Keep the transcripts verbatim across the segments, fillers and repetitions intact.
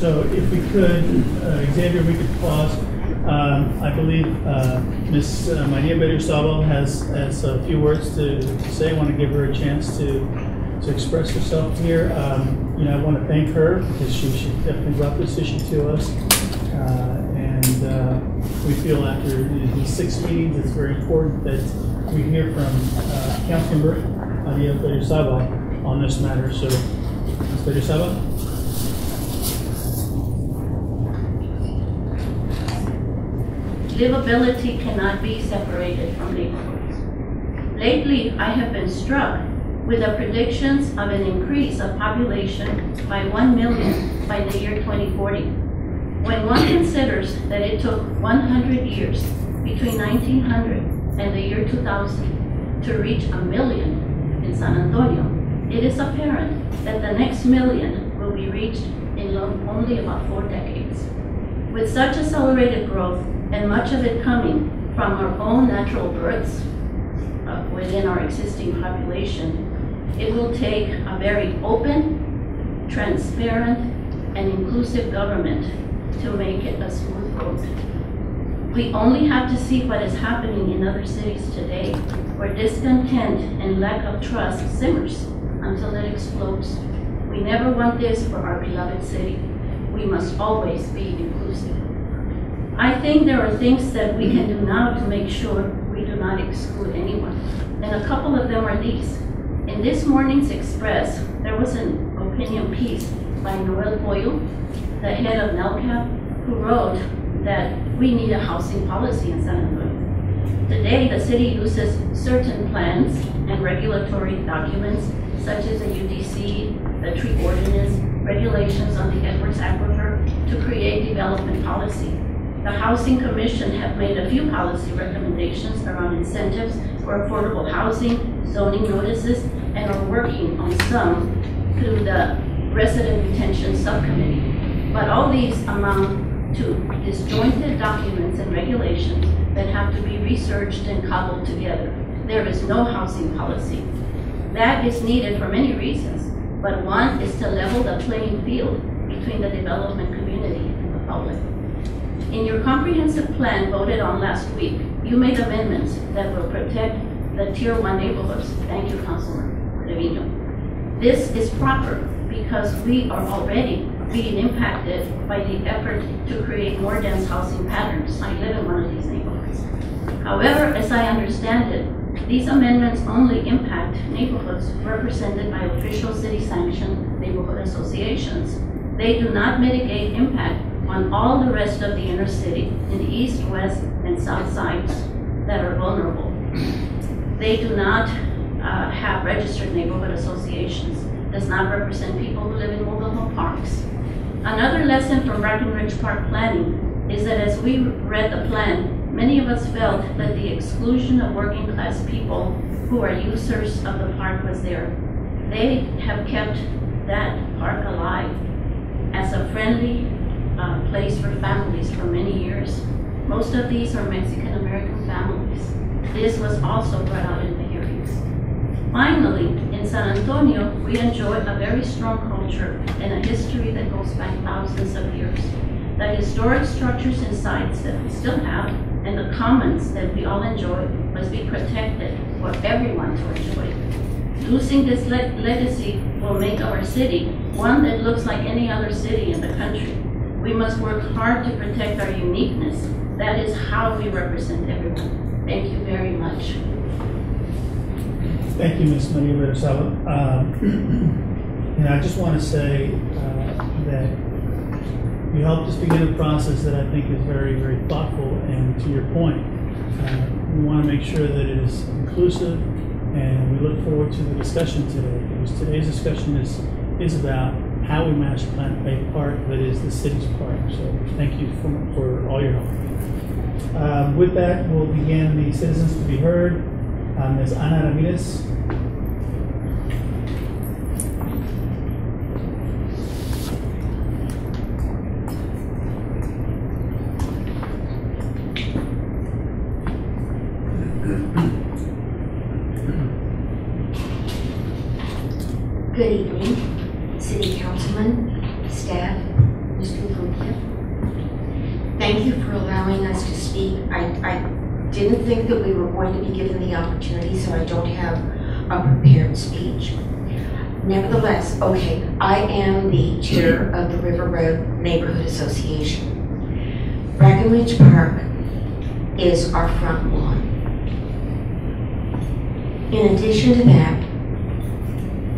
So if we could, uh, Xavier, we could pause. Um, I believe uh, Miz Maria Berriozábal has, has a few words to, to say. I want to give her a chance to, to express herself here. Um, you know, I want to thank her because she, she definitely brought this issue to us. Uh, and uh, we feel after these six meetings, it's very important that we hear from uh, Councilmember Maria Berriozábal on this matter. So, Miz Berriozábal? Livability cannot be separated from neighborhoods. Lately, I have been struck with the predictions of an increase of population by one million by the year twenty forty. When one considers that it took one hundred years between nineteen hundred and the year two thousand to reach a million in San Antonio, it is apparent that the next million will be reached in only about four decades. With such accelerated growth, and much of it coming from our own natural births uh, within our existing population, it will take a very open, transparent, and inclusive government to make it a smooth road. We only have to see what is happening in other cities today, where discontent and lack of trust simmers until it explodes. We never want this for our beloved city. We must always be inclusive. I think there are things that we can do now to make sure we do not exclude anyone. And a couple of them are these. In this morning's Express, there was an opinion piece by Noel Boyle, the head of NELCAP, who wrote that we need a housing policy in San Antonio. Today, the city uses certain plans and regulatory documents, such as the U D C, the tree ordinance, regulations on the Edwards Aquifer, to create development policy. The Housing Commission have made a few policy recommendations around incentives for affordable housing, zoning notices, and are working on some through the Resident Retention Subcommittee. But all these amount to disjointed documents and regulations that have to be researched and cobbled together. There is no housing policy. That is needed for many reasons, but one is to level the playing field between the development community and the public. In your comprehensive plan voted on last week, you made amendments that will protect the tier one neighborhoods. Thank you, Councilman Treviño. This is proper because we are already being impacted by the effort to create more dense housing patterns. I live in one of these neighborhoods. However, as I understand it, these amendments only impact neighborhoods represented by official city-sanctioned neighborhood associations. They do not mitigate impact on all the rest of the inner city in the east, west, and south sides that are vulnerable. They do not uh, have registered neighborhood associations, does not represent people who live in mobile home parks. Another lesson from Brackenridge Park planning is that as we read the plan, many of us felt that the exclusion of working class people who are users of the park was there. They have kept that park alive as a friendly, Uh, place for families for many years. Most of these are Mexican American families. This was also brought out in the hearings. Finally, in San Antonio, we enjoy a very strong culture and a history that goes back thousands of years. The historic structures and sites that we still have and the commons that we all enjoy must be protected for everyone to enjoy. Losing this le- legacy will make our city one that looks like any other city in the country. We must work hard to protect our uniqueness. That is how we represent everyone. Thank you very much. Thank you, Miz Maria Berriozábal. Um, and I just want to say uh, that you helped us begin a process that I think is very, very thoughtful. And to your point, uh, we want to make sure that it is inclusive. And we look forward to the discussion today, because today's discussion is is about how we master plan play part that is the city's part. So thank you for, for all your help. Um, with that, we'll begin the citizens to be heard. Um, Miz Ana Ramirez. Good evening, City Councilman, staff, Mister didn't think that we were going to be given the opportunity, so I don't have a prepared speech. Nevertheless, okay, I am the chair of the River Road Neighborhood Association. Brackenridge Park is our front lawn. In addition to that,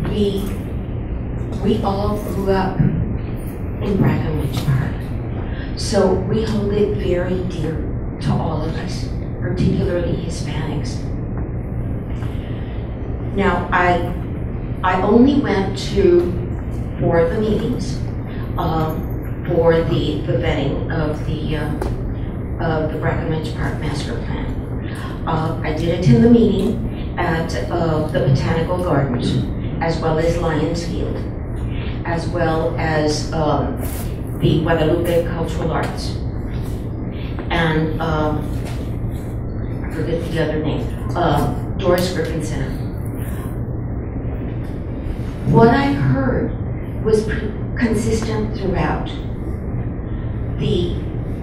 we, we all grew up in Brackenridge Park. So we hold it very dear to all of us, particularly Hispanics. Now, I I only went to four of the meetings um, for the, the vetting of the uh, of the Brackenridge Park Master Plan. Uh, I did attend the meeting at uh, the Botanical Gardens, as well as Lions Field, as well as um, the Guadalupe Cultural Arts, and um, I forget the other name, uh, Doris Griffin Center. What I heard was consistent throughout. The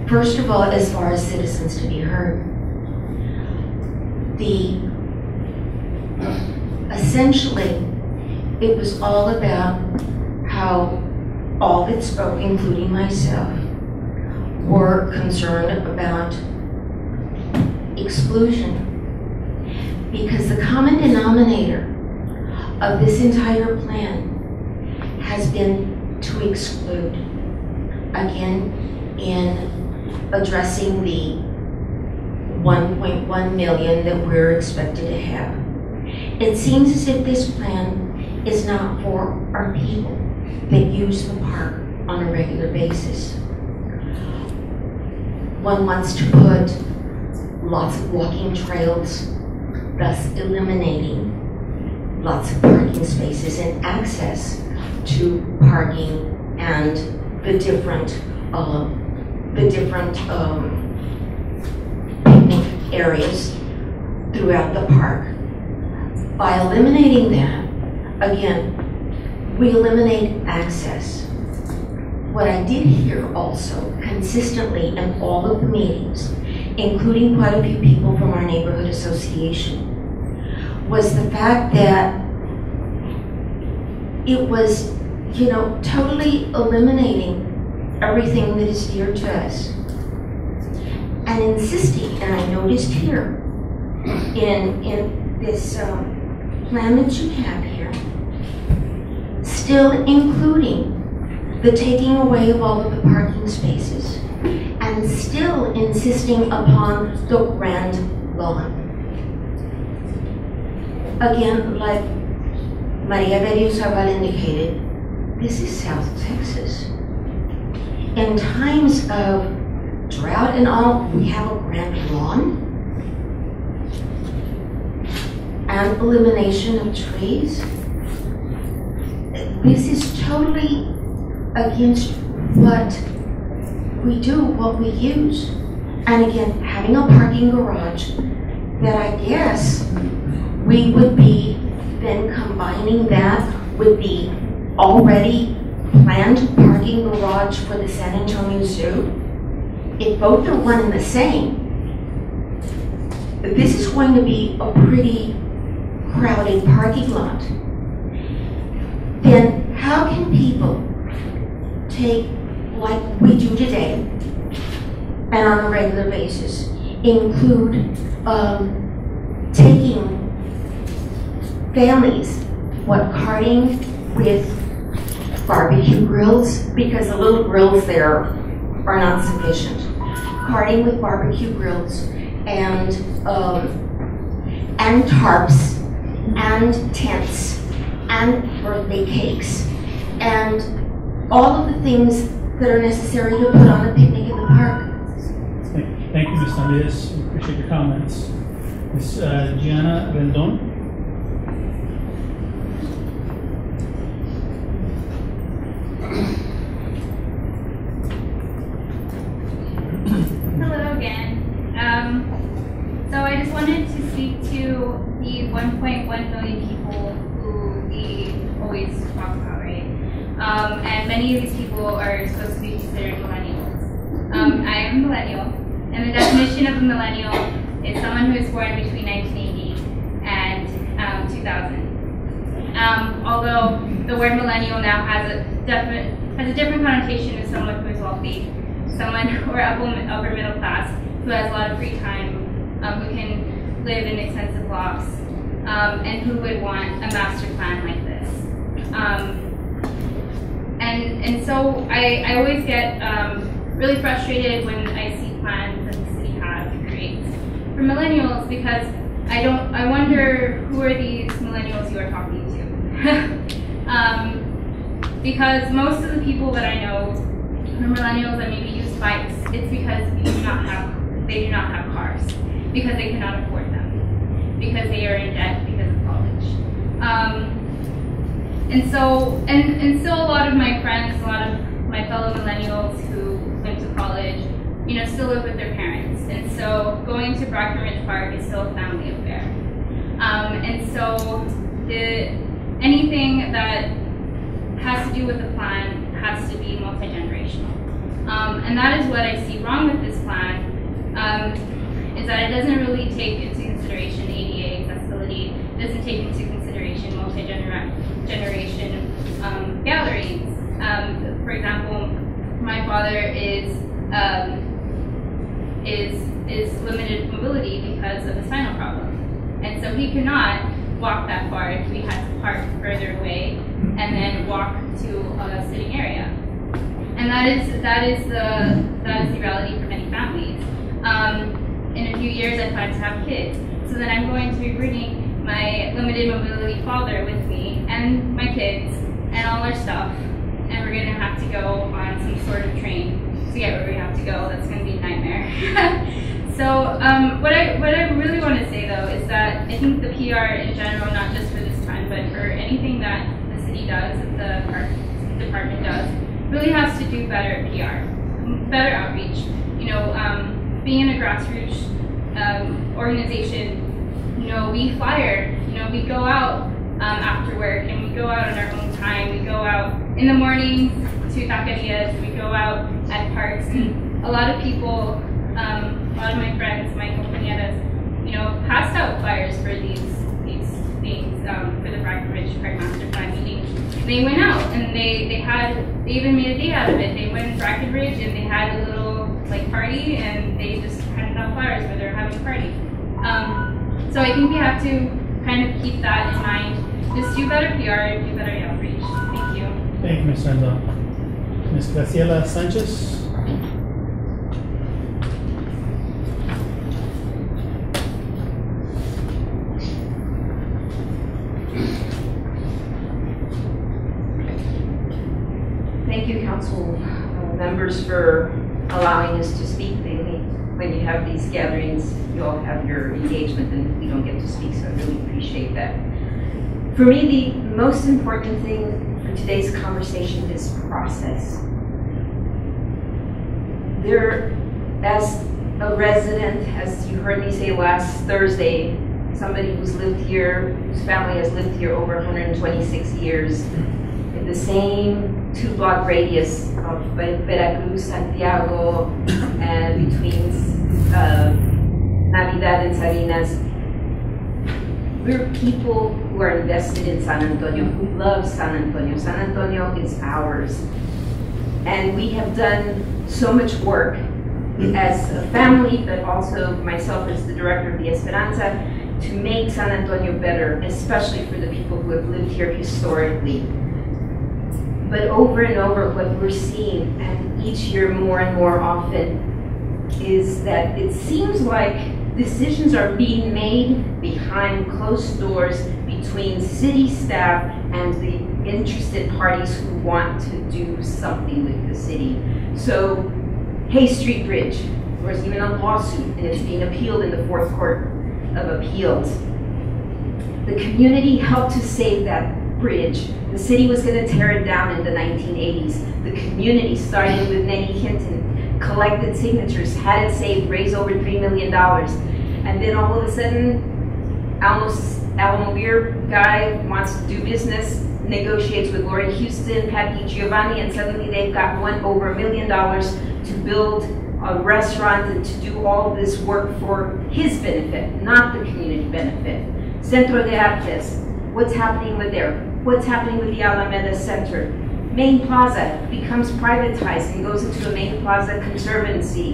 first of all, as far as citizens to be heard, the essentially it was all about how all that spoke, including myself, were concerned about exclusion. Because the common denominator of this entire plan has been to exclude. Again, in addressing the one point one million that we're expected to have. It seems as if this plan is not for our people that use the park on a regular basis. One wants to put lots of walking trails, thus eliminating lots of parking spaces and access to parking and the different, uh, the different um, picnic areas throughout the park. By eliminating that, again, we eliminate access. What I did hear also consistently in all of the meetings, including quite a few people from our neighborhood association, was the fact that it was, you know, totally eliminating everything that is dear to us. And insisting, and I noticed here, in, in this um, plan that you have here, still including the taking away of all of the parking spaces and still insisting upon the grand lawn. Again, like Maria Berriozábal indicated, this is South Texas. In times of drought and all, we have a grand lawn and elimination of trees. This is totally against what we do, what we use. And again, having a parking garage that I guess we would be then combining that with the already planned parking garage for the San Antonio Zoo. If both are one and the same, this is going to be a pretty crowded parking lot. Then how can people take, like we do today, and on a regular basis, include um, taking families, what, carting with barbecue grills, because the little grills there are not sufficient. Carting with barbecue grills and, um, and tarps and tents and birthday cakes, and all of the things that are necessary to put on a picnic in the park. Thank, thank you, Miz Ramirez. We appreciate your comments. Miz Uh, Gianna Bendone. Hello again. Um, so I just wanted to speak to the one point one million people always talk about, right? Um, and many of these people are supposed to be considered millennials. Um, I am a millennial, and the definition of a millennial is someone who was born between nineteen eighty and um, two thousand. Um, although the word millennial now has a, has a different connotation of someone who is wealthy, someone or upper, upper middle class who has a lot of free time, um, who can live in expensive blocks, um, and who would want a master plan like this. Um, and and so I, I always get um, really frustrated when I see plans that the city has creates for millennials, because I don't. I wonder who are these millennials you are talking to, um, because most of the people that I know. For millennials that maybe use bikes, it's because we do not have, they do not have cars, because they cannot afford them, because they are in debt because of college. Um, and so, and, and still a lot of my friends, a lot of my fellow millennials who went to college, you know, still live with their parents. And so going to Brackenridge Park is still a family affair. Um, and so the, anything that has to do with the plan has to be multi-generational. Um, and that is what I see wrong with this plan, um, is that it doesn't really take into consideration A D A accessibility, it doesn't take into consideration multi-generation um, galleries. Um, for example, my father is, um, is, is limited mobility because of a spinal problem. And so he cannot walk that far if we had to park further away and then walk to a sitting area, and that is that is the that is the reality for many families. Um, in a few years, I plan to have kids, so then I'm going to be bringing my limited mobility father with me and my kids and all our stuff, and we're gonna have to go on some sort of train to get where we have to go. That's gonna be a nightmare. So um, what I what I really want to say though is that I think the P R in general, not just for this time, but for anything that the city does, that the park department does, really has to do better P R, better outreach. You know, um, being in a grassroots um, organization, you know, we flyer, you know, we go out um, after work and we go out on our own time. We go out in the mornings to taquerias. We go out at parks, and a lot of people. Um, a lot of my friends, my compañeras, you know, passed out flyers for these these things um, for the Brackenridge Park Master Plan meeting. They went out and they they had they even made a day out of it. They went to Brackenridge and they had a little like party and they just handed out flyers where they're having a party. Um, so I think we have to kind of keep that in mind. Just do better P R and do better outreach. Thank you. Thank you, Miz Sandra. Miz Graciela Sanchez. Members for allowing us to speak. When you have these gatherings, you all have your engagement and we don't get to speak, so I really appreciate that. For me, the most important thing for today's conversation is process. There, as a resident, as you heard me say last Thursday, somebody who's lived here, whose family has lived here over one hundred twenty-six years, in the same two block radius of Veracruz, Santiago, and between uh, Navidad and Salinas. We're people who are invested in San Antonio, who love San Antonio. San Antonio is ours. And we have done so much work as a family, but also myself as the director of the Esperanza, to make San Antonio better, especially for the people who have lived here historically. But over and over, what we're seeing, and each year more and more often, is that it seems like decisions are being made behind closed doors between city staff and the interested parties who want to do something with the city. So, Hays Street Bridge, there was even a lawsuit, and it's being appealed in the Fourth Court of Appeals. The community helped to save that bridge. The city was going to tear it down in the nineteen eighties. The community, starting with Nettie Hinton, collected signatures, had it saved, raised over three million dollars. And then all of a sudden, Alamo's, Alamo Beer guy wants to do business, negotiates with Lori Houston, Patty Giovanni, and suddenly they've got one over a million dollars to build a restaurant and to do all this work for his benefit, not the community benefit. Centro de Artes, what's happening with there? What's happening with the Alameda Center? Main Plaza becomes privatized and goes into a Main Plaza Conservancy.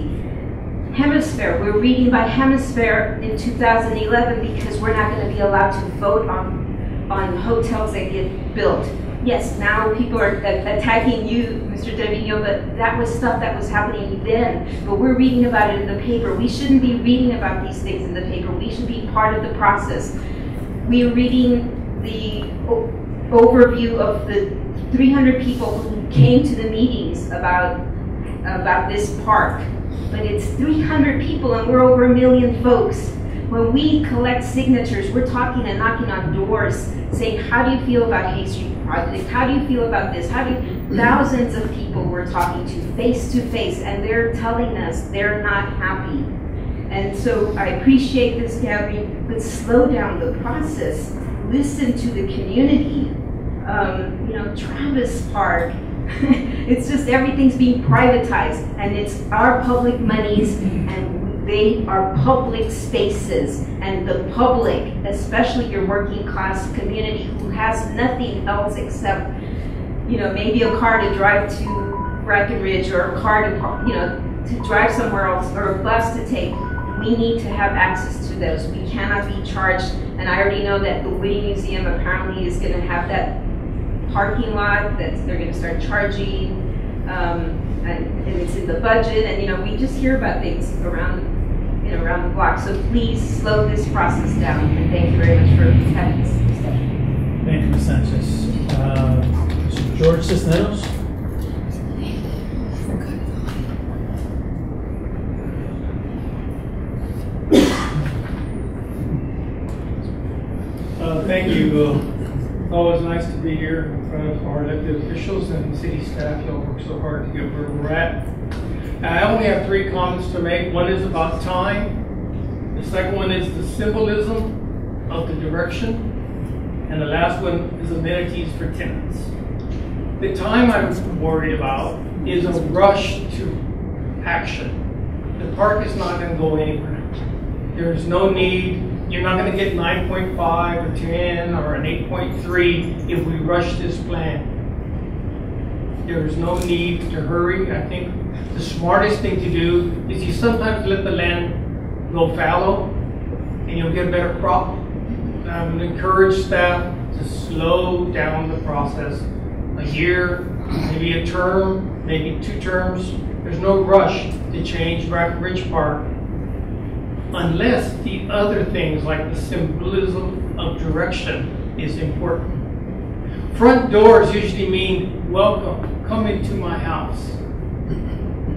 Hemisphere, we're reading about Hemisphere in two thousand eleven because we're not going to be allowed to vote on on hotels that get built. Yes, now people are attacking you, Mister Treviño, but that was stuff that was happening then. But we're reading about it in the paper. We shouldn't be reading about these things in the paper. We should be part of the process. We're reading the overview of the three hundred people who came to the meetings about, about this park. But it's three hundred people and we're over a million folks. When we collect signatures, we're talking and knocking on doors, saying, how do you feel about Hays Street Project? How do you feel about this? How do you, thousands of people we're talking to face to face, and they're telling us they're not happy. And so I appreciate this gathering, but slow down the process. Listen to the community. Um, you know, Travis Park, it's just everything's being privatized, and it's our public monies, and they are public spaces, and the public, especially your working class community who has nothing else except, you know, maybe a car to drive to Brackenridge, or a car to, you know, to drive somewhere else, or a bus to take. We need to have access to those. We cannot be charged, and I already know that the Whitney Museum apparently is going to have that parking lot that they're going to start charging, um, and, and it's in the budget. And you know, we just hear about things around, you know, around the block. So please slow this process down. And thank you very much for having us. Thank you, Miz Sanchez. Uh, Mister George Cisneros. Uh, thank you. Uh, Always nice to be here in front of our elected officials and city staff. Y'all work so hard to get where we're at. And I only have three comments to make. One is about time. The second one is the symbolism of the direction. And the last one is amenities for tenants. The time I'm worried about is a rush to action. The park is not going to go anywhere. There is no need. You're not going to get nine point five or ten or an eight point three if we rush this plan. There is no need to hurry. I think the smartest thing to do is you sometimes let the land go fallow and you'll get a better crop. I would encourage staff to slow down the process. A year, maybe a term, maybe two terms. There's no rush to change Brackenridge Park, unless the other things like the symbolism of direction is important. Front doors usually mean welcome, come into my house.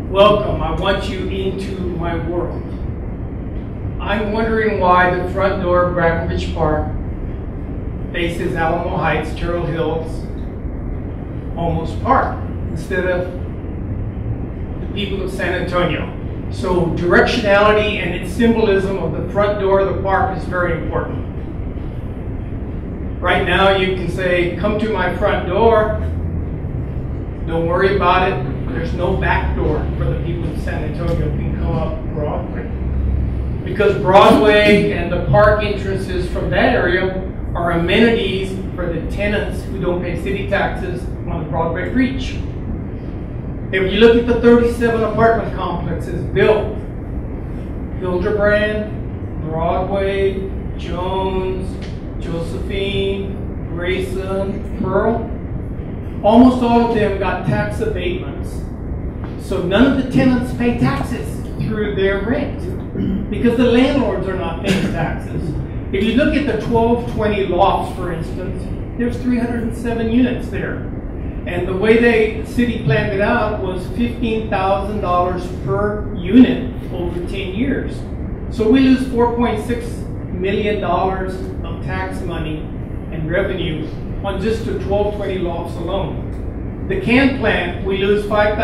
Welcome, I want you into my world. I'm wondering why the front door of Brackenridge Park faces Alamo Heights, Turtle Hills, almost Park, instead of the people of San Antonio. So directionality and its symbolism of the front door of the park is very important. Right now you can say, come to my front door. Don't worry about it. There's no back door for the people in San Antonio who can come up Broadway. Because Broadway and the park entrances from that area are amenities for the tenants who don't pay city taxes on the Broadway Reach. If you look at the thirty-seven apartment complexes built, Hildebrand, Broadway, Jones, Josephine, Grayson, Pearl, almost all of them got tax abatements. So none of the tenants pay taxes through their rent because the landlords are not paying taxes. If you look at the twelve twenty lofts, for instance, there's three hundred seven units there. And the way they, the city planned it out was fifteen thousand dollars per unit over ten years. So we lose four point six million dollars of tax money and revenue on just the twelve twenty lofts alone. The can plant, we lose five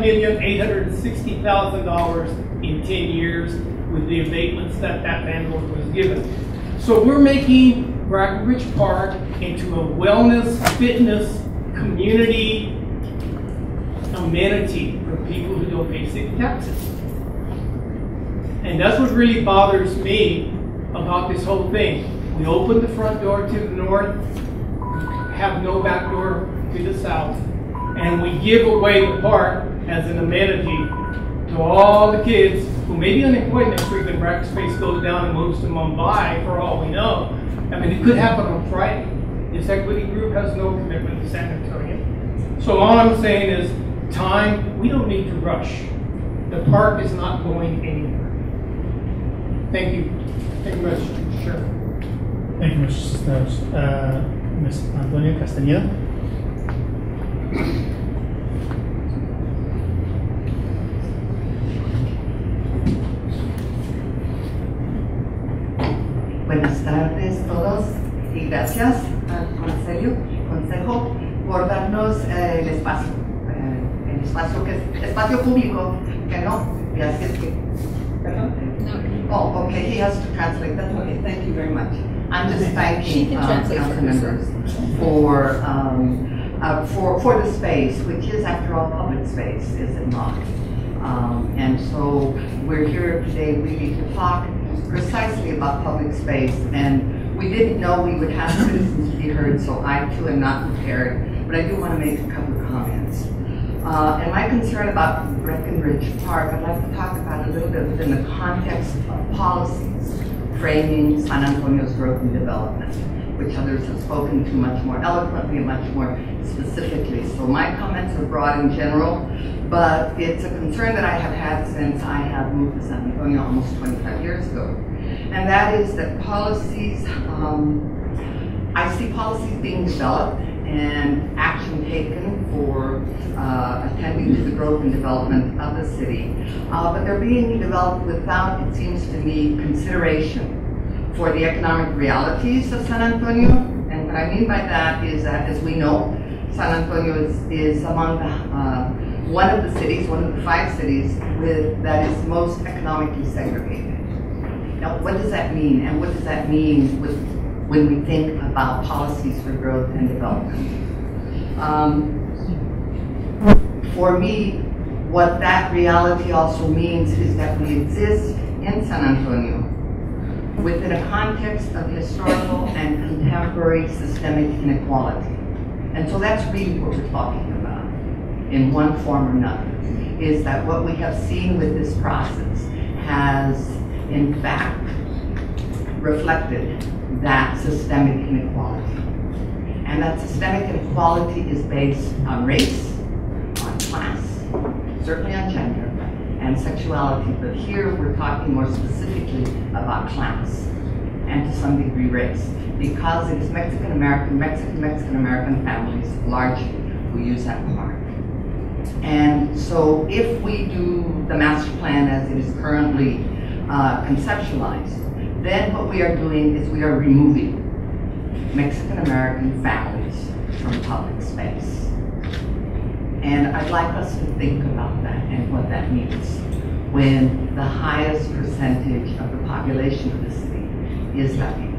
million eight hundred sixty thousand dollars in ten years with the abatements that that landlord was given. So we're making Brackenridge Park into a wellness, fitness, community amenity for people who don't pay city taxes. And that's what really bothers me about this whole thing. We open the front door to the north, have no back door to the south, and we give away the park as an amenity to all the kids who may be unemployed next week when Brack Space goes down and moves to Mumbai, for all we know. I mean, it could happen on Friday. This equity group has no commitment to San Antonio. So all I'm saying is time, we don't need to rush. The park is not going anywhere. Thank you. Thank you, Mister Chair. Thank you, Mister Sturz. Uh, Mister Antonio Castañeda. Buenas tardes todos y gracias al Consejo, consejo por darnos eh, el espacio, eh, el espacio que es, espacio público. Que no, gracias que. Perdón. Oh, okay, he has to translate that. Okay, thank you very much. I'm just thanking uh, council members for, um, uh, for, for the space, which is, after all, public space, is it not? Um, and so we're here today really to talk precisely about public space, and we didn't know we would have citizens to be heard, so I too am not prepared, but I do want to make a couple of comments. Uh, and my concern about Brackenridge Park, I'd like to talk about a little bit within the context of policies framing San Antonio's growth and development, which others have spoken to much more eloquently and much more specifically. So my comments are broad in general, but it's a concern that I have had since I have moved to San Antonio almost twenty-five years ago. And that is that policies, um, I see policies being developed and action taken for uh, attending to the growth and development of the city. Uh, but they're being developed without, it seems to me, consideration for the economic realities of San Antonio. And what I mean by that is that, as we know, San Antonio is, is among the, uh, one of the cities, one of the five cities with, that is most economically segregated. Now, what does that mean? And what does that mean with when we think about policies for growth and development? Um, for me, what that reality also means is that we exist in San Antonio within a context of historical and contemporary systemic inequality. And so that's really what we're talking about, in one form or another, is that what we have seen with this process has, in fact, reflected that systemic inequality. And that systemic inequality is based on race, on class, certainly on gender, and sexuality. But here we're talking more specifically about class, and to some degree race, because it is Mexican-American, Mexican, Mexican-American families largely who use that park. And so if we do the master plan as it is currently uh, conceptualized, then what we are doing is we are removing Mexican-American families from public space. And I'd like us to think about that and what that means when the highest percentage of the population of the city is Latino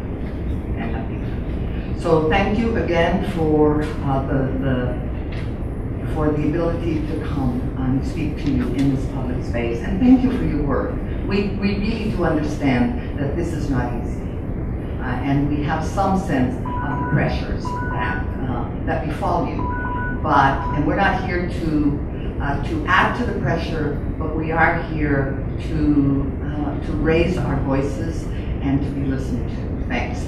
and Latina. So thank you again for, uh, the, the, for the ability to come and speak to you in this public space. And thank you for your work. We, we really do understand that this is not easy, uh, and we have some sense of the pressures that uh, that befall you. But and we're not here to uh, to add to the pressure, but we are here to uh, to raise our voices and to be listened to. Thanks.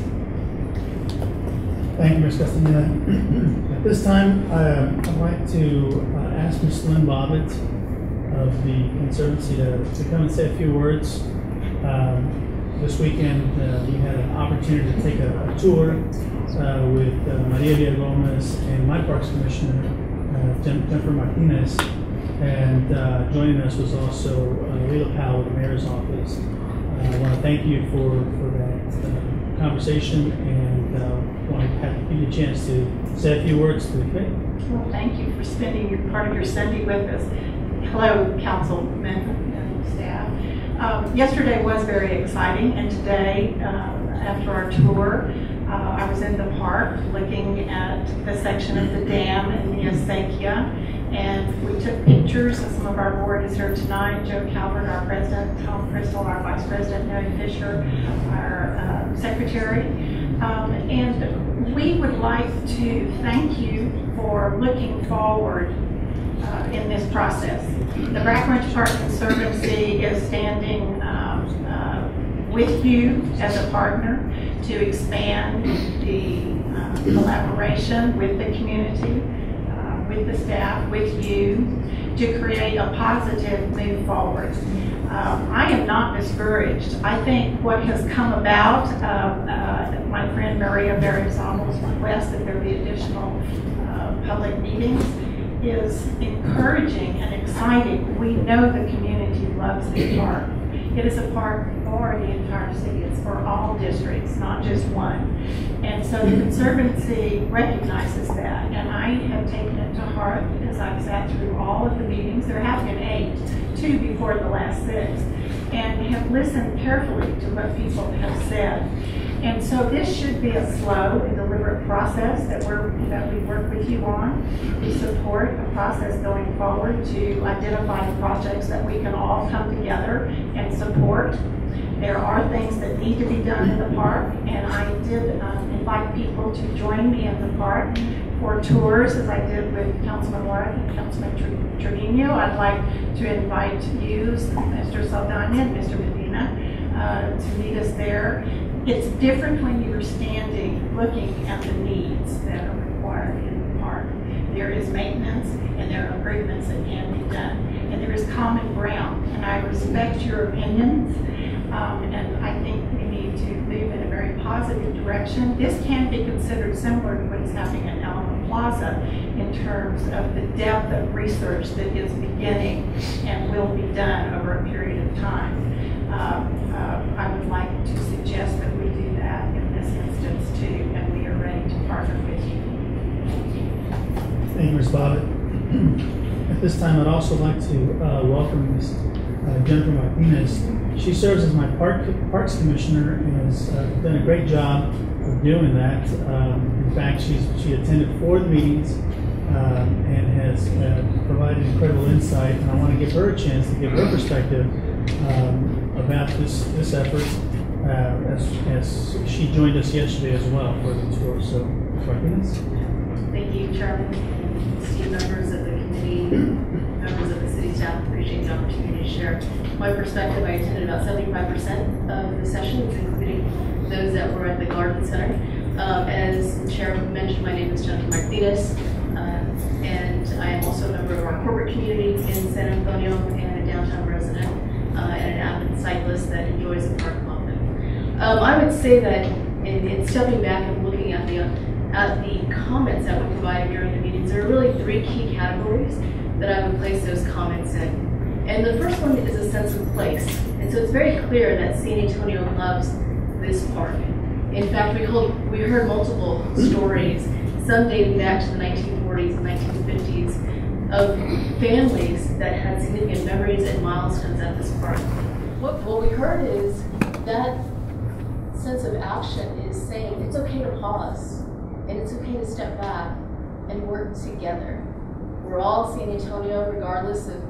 Thank you, Miz Castañeda. At this time, uh, I'd like to uh, ask Miz Lynn Bobbitt of the Conservancy to, to come and say a few words. Um, this weekend uh, we had an opportunity to take a, a tour uh, with uh, Maria Berriozábal and my Parks Commissioner, uh, Jennifer Martinez, and uh, joining us was also Lila uh, Powell with the Mayor's Office. Uh, I want to thank you for, for that uh, conversation, and uh, want to have you a chance to say a few words to the committee. Well, thank you for spending your, part of your Sunday with us. Hello, councilmen and staff. Um, yesterday was very exciting, and today, uh, after our tour, uh, I was in in the park looking at the section of the dam and the acequia. And we took pictures, and some of our board is here tonight. Joe Calvert, our president, Tom Crystal, our vice president, Mary Fisher, our uh, secretary. Um, and we would like to thank you for looking forward uh, in this process. The Brackenridge Park Conservancy is standing um, uh, with you as a partner to expand the uh, collaboration with the community, uh, with the staff, with you, to create a positive move forward. Um, I am not discouraged. I think what has come about, uh, uh, my friend Maria Berriozábal's request that there be additional uh, public meetings, is encouraging and exciting. We know the community loves this park. It is a park for the entire city. It's for all districts, not just one. And so the Conservancy recognizes that. And I have taken it to heart as I've sat through all of the meetings. There have been eight, two before the last six, and have listened carefully to what people have said. And so this should be a slow and deliberate process that, we're, that we work with you on. We support a process going forward to identify the projects that we can all come together and support. There are things that need to be done in the park, and I did um, invite people to join me in the park for tours, as I did with Councilman Warren and Councilman Treviño. I'd like to invite you, Mister Saldaña and Mister Medina, uh, to meet us there. It's different when you're standing looking at the needs that are required in the park. There is maintenance and there are improvements that can be done. And there is common ground. And I respect your opinions. Um, and I think we need to move in a very positive direction. This can be considered similar to what is happening at Alamo Plaza in terms of the depth of research that is beginning and will be done over a period of time. Um, uh, I would like to suggest that we do that in this instance too, and we are ready to partner with you. Thank you. Thank you, Miz Bobbitt. At this time, I'd also like to uh, welcome Miz Uh, Jennifer Martinez. She serves as my park, Parks Commissioner and has uh, done a great job of doing that. Um, in fact, she's, she attended four of the meetings uh, and has uh, provided incredible insight, and I want to give her a chance to give her perspective um, about this, this effort uh, as, as she joined us yesterday as well for the tour. So, Martinez. Thank you, Chairman, and esteemed members of the committee. Members of the city staff, appreciate the opportunity to share my perspective. I attended about seventy-five percent of the sessions, including those that were at the Garden Center. Uh, as the chair mentioned, my name is Jennifer Martinez, uh, and I am also a member of our corporate community in San Antonio and a downtown resident uh, and an avid cyclist that enjoys the park often. Um, I would say that in, in stepping back and looking at the, at the comments that were provided during the meetings, there are really three key categories that I would place those comments in. And the first one is a sense of place. And so it's very clear that San Antonio loves this park. In fact, we heard, we heard multiple stories, some dating back to the nineteen forties and nineteen fifties, of families that had significant memories and milestones at this park. What, what we heard is that sense of action is saying it's okay to pause, and it's okay to step back and work together. We're all San Antonio, regardless of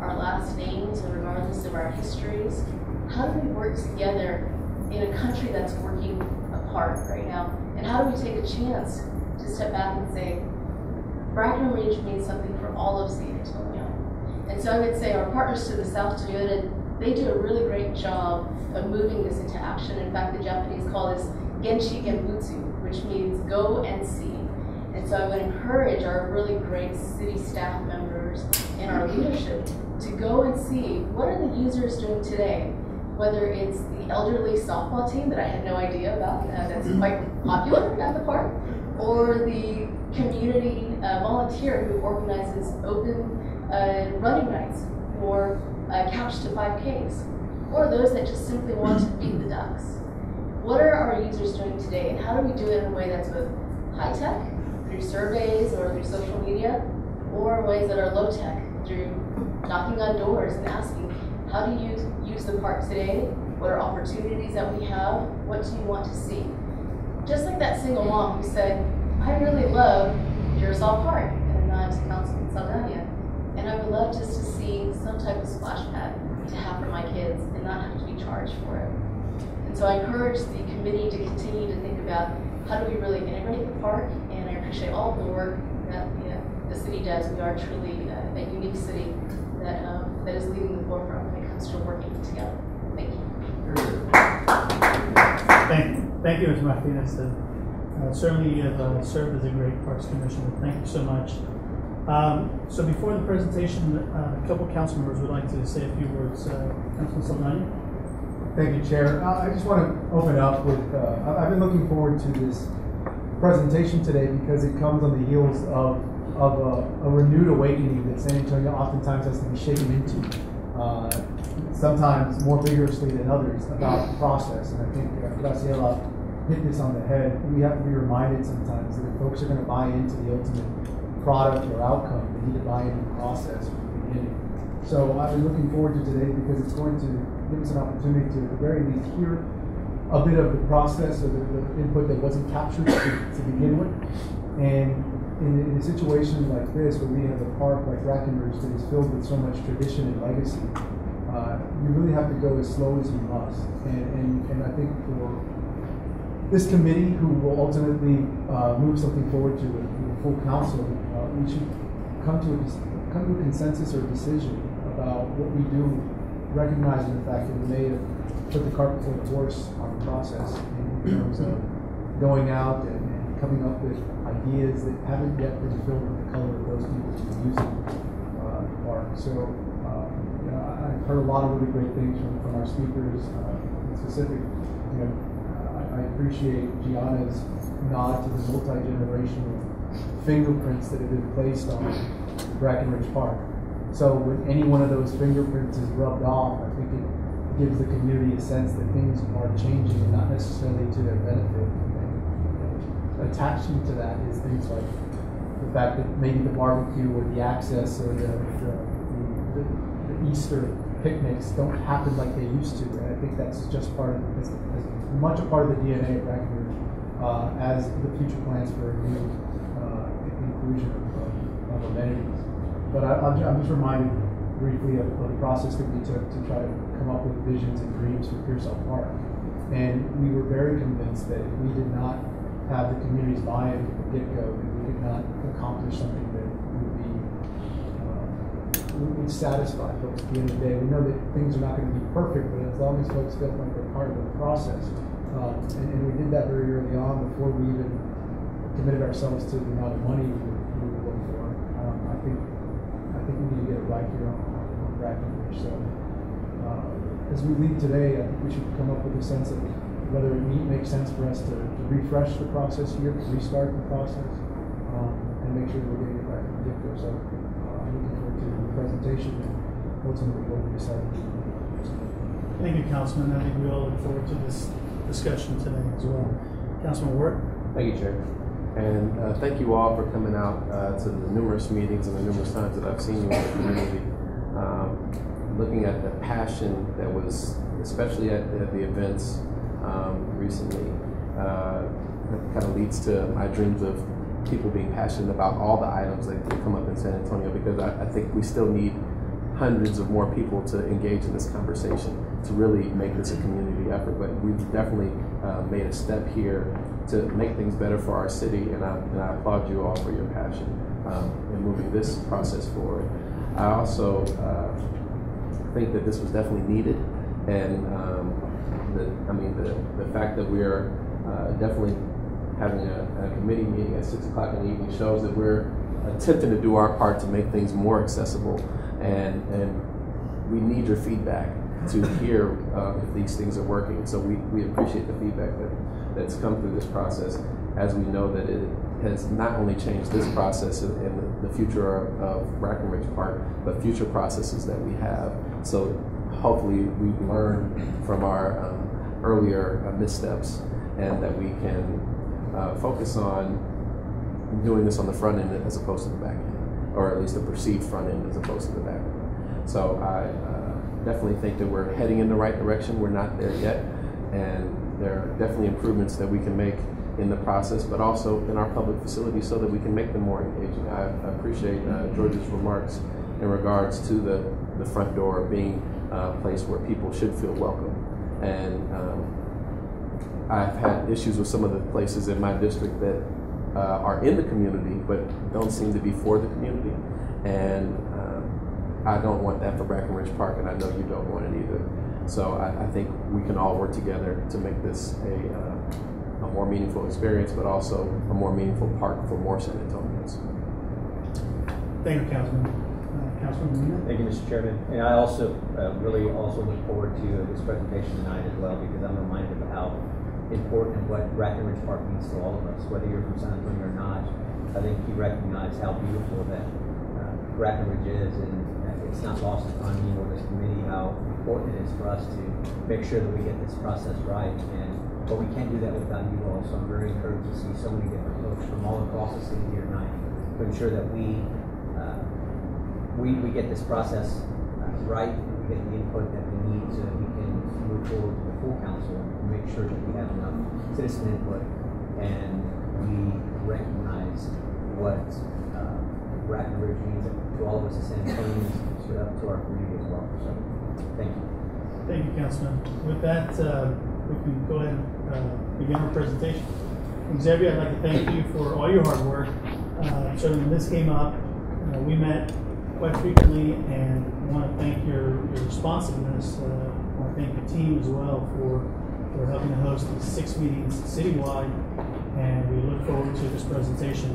our last names or regardless of our histories. How do we work together in a country that's working apart right now? And how do we take a chance to step back and say, Brackenridge means something for all of San Antonio? And so I would say our partners to the south, Toyota, they do a really great job of moving this into action. In fact, the Japanese call this Genshi Genbutsu, which means go and see. And so I would encourage our really great city staff members and our leadership to go and see what are the users doing today, whether it's the elderly softball team that I had no idea about, uh, that's quite popular at the park, or the community uh, volunteer who organizes open uh, running nights, or uh, couch to five Ks, or those that just simply want to beat the ducks. What are our users doing today, and how do we do it in a way that's both high-tech, through surveys or through social media, or ways that are low tech, through knocking on doors and asking, how do you use the park today? What are opportunities that we have? What do you want to see? just like that single mom who said, I really love Durasaw Park and the Knives Council in Saldaña, and I would love just to see some type of splash pad to have for my kids and not have to be charged for it. And so I encourage the committee to continue to think about how do we really integrate the park, and I appreciate all of the work that you know, the city does. We are truly uh, a unique city that, um, that is leading the forefront when it comes to working together. Thank you. Thank you, thank you Miz Martinez. Uh, certainly you have uh, served as a great Parks Commissioner. Thank you so much. Um, so before the presentation, uh, a couple council members would like to say a few words. Uh, Councilman Saldaña. Thank you, Chair. Uh, I just want to open up with, uh, I've been looking forward to this presentation today because it comes on the heels of, of a, a renewed awakening that San Antonio oftentimes has to be shaken into, uh, sometimes more vigorously than others, about the process. And I think uh, Graciela hit this on the head. We have to be reminded sometimes that if folks are going to buy into the ultimate product or outcome, they need to buy into the process from the beginning. So I've been looking forward to today because it's going to give us an opportunity to, at the very least, hear a bit of the process or the, the input that wasn't captured to, to begin with. And in, in a situation like this, where we have a park like Brackenridge that is filled with so much tradition and legacy, uh, you really have to go as slow as you must. And, and, and I think for this committee, who will ultimately uh, move something forward to a, to a full council, uh, we should come to, a, come to a consensus or a decision about what we do, recognizing the fact that we may have put the cart before the horse on the process in terms of going out and, and coming up with ideas that haven't yet been filled with the color of those people who are using uh, the park. So um, you know, I've heard a lot of really great things from, from our speakers. Uh, in specific, you know, I, I appreciate Gianna's nod to the multi-generational fingerprints that have been placed on Brackenridge Park. So when any one of those fingerprints is rubbed off, I think it gives the community a sense that things are changing and not necessarily to their benefit. And attaching to that is things like the fact that maybe the barbecue or the access or the, the, the, the Easter picnics don't happen like they used to. And I think that's just part of, as, as much a part of the D N A of Brackenridge uh, as the future plans for a new uh, inclusion of, of amenities. But I, I'm just reminded briefly of, of the process that we took to try to come up with visions and dreams for Durasaw Park. And we were very convinced that if we did not have the community's buy-in from the get-go, that we could not accomplish something that would be, uh, would satisfy folks at the end of the day. We know that things are not going to be perfect, but as long as folks feel like they're part of the process. Uh, and, and we did that very early on before we even committed ourselves to the amount of money we were, we were looking for. Um, I think I think we need to get it right here on, on Brackenridge. So uh, as we leave today, I think we should come up with a sense of whether it makes sense for us to, to refresh the process here, to restart the process, um, and make sure that we're getting it right from the get-go. So uh, I'm looking forward to the presentation and ultimately what we decide to do. Thank you, Councilman. I think we all look forward to this discussion today as well. Councilman Ward? Thank you, Chair. And uh, thank you all for coming out uh, to the numerous meetings and the numerous times that I've seen you in the community. Um, looking at the passion that was, especially at the, the events um, recently, uh, kind of leads to my dreams of people being passionate about all the items that come up in San Antonio, because I, I think we still need hundreds of more people to engage in this conversation to really make this a community effort. But we've definitely uh, made a step here to make things better for our city, and I, and I applaud you all for your passion um, in moving this process forward. I also uh, think that this was definitely needed, and um, the, I mean the, the fact that we are uh, definitely having a, a committee meeting at six o'clock in the evening shows that we're attempting to do our part to make things more accessible, and and we need your feedback to hear uh, if these things are working. So we, we appreciate the feedback that, that's come through this process, as we know that it has not only changed this process and the future of Brackenridge Park, but future processes that we have. So hopefully we've learned from our um, earlier uh, missteps, and that we can uh, focus on doing this on the front end as opposed to the back end, or at least the perceived front end as opposed to the back end. So I uh, definitely think that we're heading in the right direction. We're not there yet, and there are definitely improvements that we can make in the process, but also in our public facilities so that we can make them more engaging. I, I appreciate uh, George's remarks in regards to the, the front door being a place where people should feel welcome. And um, I've had issues with some of the places in my district that uh, are in the community but don't seem to be for the community. And um, I don't want that for Brackenridge Park, and I know you don't want it either. So I, I think we can all work together to make this a, uh, a more meaningful experience, but also a more meaningful park for more San Antonians. Thank you, Councilman. Thank you, Mister Chairman. And I also uh, really also look forward to this presentation tonight as well, because I'm reminded of how important and what Brackenridge Park means to all of us, whether you're from San Antonio or not. I think you recognize how beautiful that uh, Brackenridge is, and it's not lost upon me or this committee how important it is for us to make sure that we get this process right. And but we can't do that without you all. So I'm very encouraged to see so many different folks from all across the city here tonight to ensure that we. We, we get this process uh, right, and we get the input that we need so that we can move forward to the full council and make sure that we have enough citizen input and we recognize what uh, Brackenridge means to all of us as San Antonians, but up to our community as well. So, thank you. Thank you, Councilman. With that, uh, we can go ahead and uh, begin our presentation. Xavier, I'd like to thank you for all your hard work. Uh, so when this came up, uh, we met quite frequently, and I want to thank your, your responsiveness. Uh, I want to thank the team as well for, for helping to host these six meetings citywide, and we look forward to this presentation.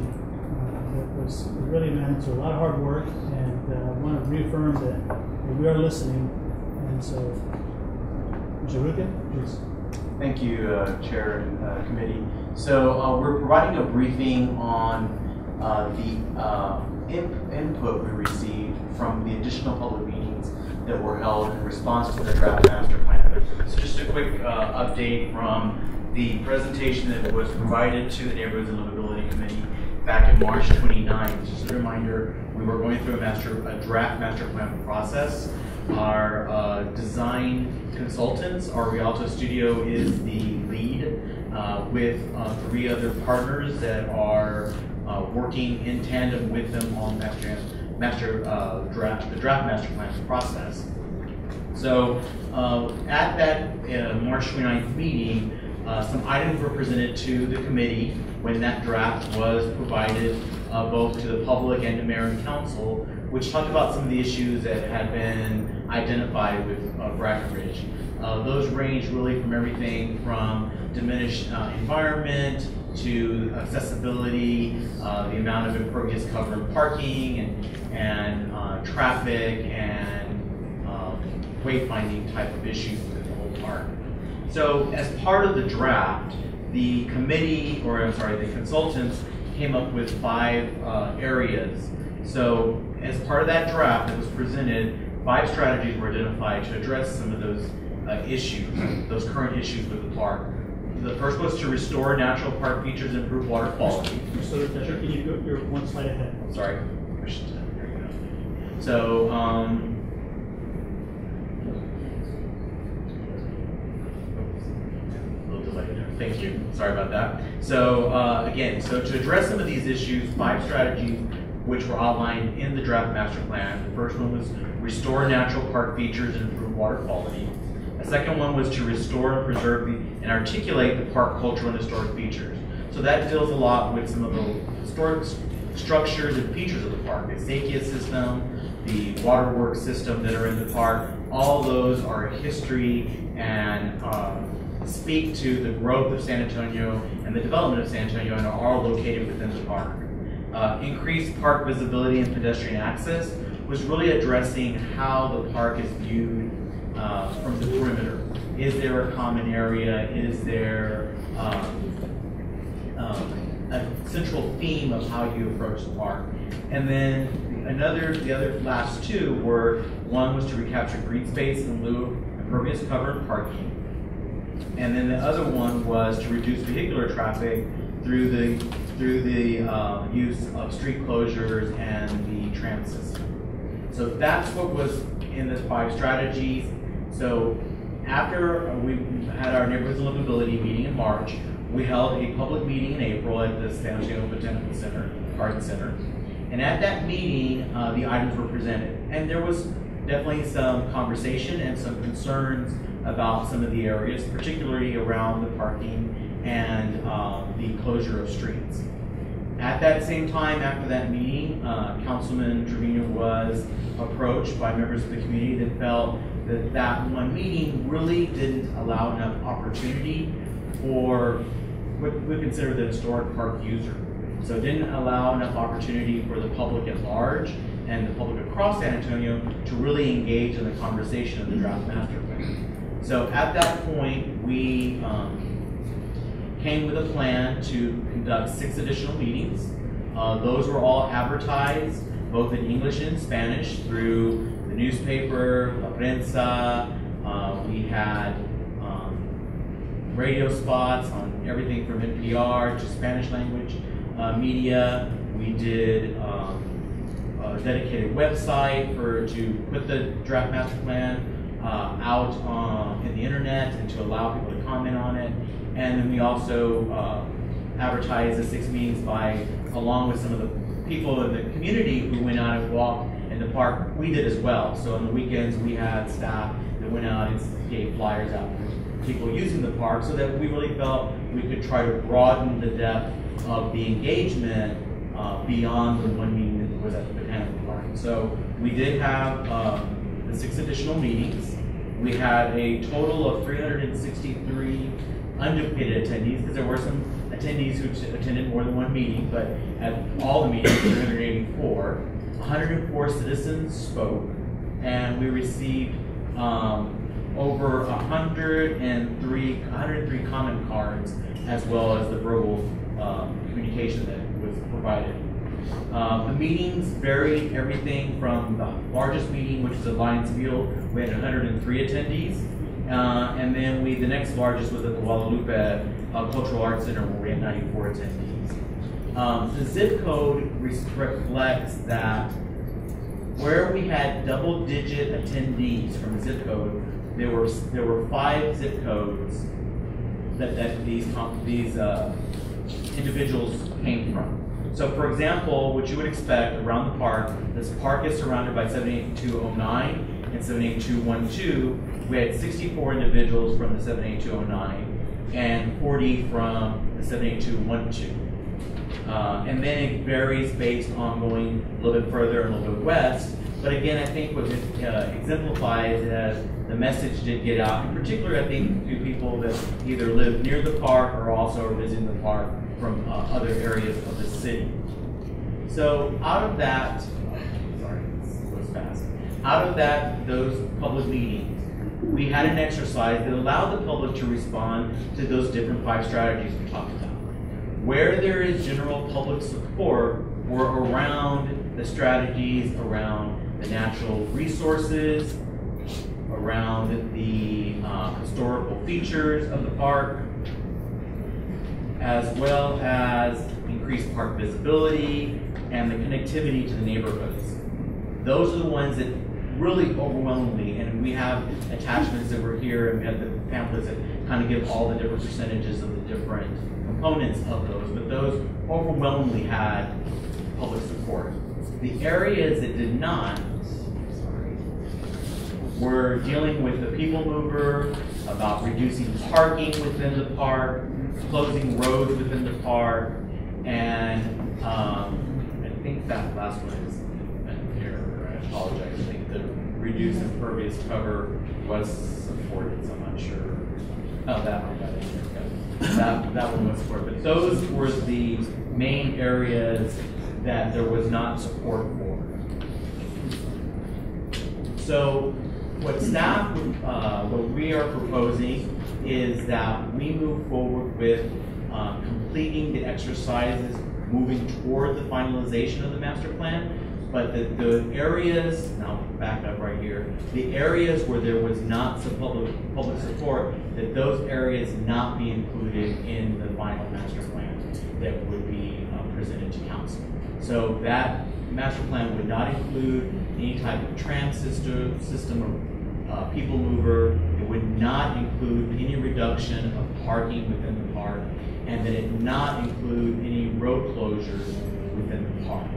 Uh, it was really meant to a lot of hard work, and uh, I want to reaffirm that we are listening, and so, Jaruka, please. Thank you, uh, Chair and uh, Committee. So uh, we're providing a briefing on uh, the uh, input we received from the additional public meetings that were held in response to the draft master plan. So just a quick uh, update from the presentation that was provided to the Neighborhoods and Livability Committee back in March twenty-ninth. Just a reminder, we were going through a, master, a draft master plan process. Our uh, design consultants, our Rialto studio is the lead uh, with uh, three other partners that are Uh, working in tandem with them on that master uh, draft, the draft master plan process. So uh, at that uh, March twenty-ninth meeting, uh, some items were presented to the committee when that draft was provided uh, both to the public and to Mayor and Council, which talked about some of the issues that had been identified with uh, Brackenridge. Uh, those range really from everything from diminished uh, environment, to accessibility, uh, the amount of impervious cover in parking, and, and uh, traffic, and uh, wayfinding type of issues within the whole park. So as part of the draft, the committee, or I'm sorry, the consultants came up with five uh, areas. So as part of that draft that was presented, five strategies were identified to address some of those uh, issues, those current issues with the park. The first was to restore natural park features and improve water quality. So, can you go, you're one slide ahead. Sorry. There you go. So, um, a little delay there. Thank you. Sorry about that. So, uh, again, so to address some of these issues, five strategies which were outlined in the draft master plan. The first one was restore natural park features and improve water quality. The second one was to restore and preserve and articulate the park cultural and historic features. So that deals a lot with some of the historic structures and features of the park, the acequia system, the waterworks system that are in the park. All those are history and um, speak to the growth of San Antonio and the development of San Antonio, and are all located within the park. Uh, increased park visibility and pedestrian access was really addressing how the park is viewed Uh, from the perimeter. Is there a common area? Is there um, um, a central theme of how you approach the park? And then another, the other last two were, one was to recapture green space in lieu of impervious cover and parking. And then the other one was to reduce vehicular traffic through the, through the uh, use of street closures and the tram system. So that's what was in the five strategies. So after we had our Neighborhoods and Livability meeting in March, we held a public meeting in April at the San Antonio Botanical Center, Arts Center. And at that meeting, uh, the items were presented. And there was definitely some conversation and some concerns about some of the areas, particularly around the parking and uh, the closure of streets. At that same time, after that meeting, uh, Councilman Treviño was approached by members of the community that felt that that one meeting really didn't allow enough opportunity for what we consider the historic park user. So it didn't allow enough opportunity for the public at large and the public across San Antonio to really engage in the conversation of the draft master plan. So at that point, we um, came with a plan to conduct six additional meetings. Uh, those were all advertised, both in English and Spanish, through the newspaper, La Prensa. Uh, we had um, radio spots on everything from N P R to Spanish language uh, media. We did um, a dedicated website for to put the draft master plan uh, out on, in the internet and to allow people to comment on it. And then we also uh, advertised the six meetings by, along with some of the people in the community who went out and walked in the park, we did as well. So on the weekends, we had staff that went out and gave flyers out for people using the park so that we really felt we could try to broaden the depth of the engagement uh, beyond the one meeting that was at the Botanical Park. So we did have um, the six additional meetings. We had a total of three hundred sixty-three undefeated attendees, because there were some attendees who attended more than one meeting, but at all the meetings, three hundred eighty-four, one hundred four citizens spoke, and we received um, over one hundred three, one hundred three comment cards, as well as the verbal um, communication that was provided. Uh, the meetings varied everything from the largest meeting, which is at Lions Field, we had one hundred three attendees. Uh, and then we, the next largest was at the Guadalupe uh, Cultural Arts Center, where we had ninety-four attendees. Um, the zip code reflects that where we had double-digit attendees from a zip code, there were there were five zip codes that that these these uh, individuals came from. So, for example, what you would expect around the park, this park is surrounded by seven eight two oh nine. And seven eight two one two, we had sixty-four individuals from the seven eight two oh nine and forty from the seven eight two one two. Uh, and then it varies based on going a little bit further and a little bit west. But again, I think what it uh, exemplifies is the message did get out, in particular, I think, to people that either live near the park or also are visiting the park from uh, other areas of the city. So out of that, oh, sorry, this goes fast. Out of that, those public meetings, we had an exercise that allowed the public to respond to those different five strategies we talked about. Where there is general public support were around the strategies around the natural resources, around the uh, historical features of the park, as well as increased park visibility and the connectivity to the neighborhoods. Those are the ones that really overwhelmingly, and we have attachments that were here, and we have the pamphlets that kind of give all the different percentages of the different components of those, but those overwhelmingly had public support. The areas that did not, sorry, were dealing with the people mover, about reducing parking within the park, closing roads within the park, and um, I think that last one is apologize. I think the reduced impervious cover was supported, so I'm not sure. Oh, that one got in here. That, that one was supported. But those were the main areas that there was not support for. So what staff, uh, what we are proposing is that we move forward with uh, completing the exercises, moving toward the finalization of the master plan. But the, the areas, and I'll back up right here, the areas where there was not some public, public support, that those areas not be included in the final master plan that would be uh, presented to council. So that master plan would not include any type of tram system, system or uh, people mover. It would not include any reduction of parking within the park. park, and that it not include any road closures within the park.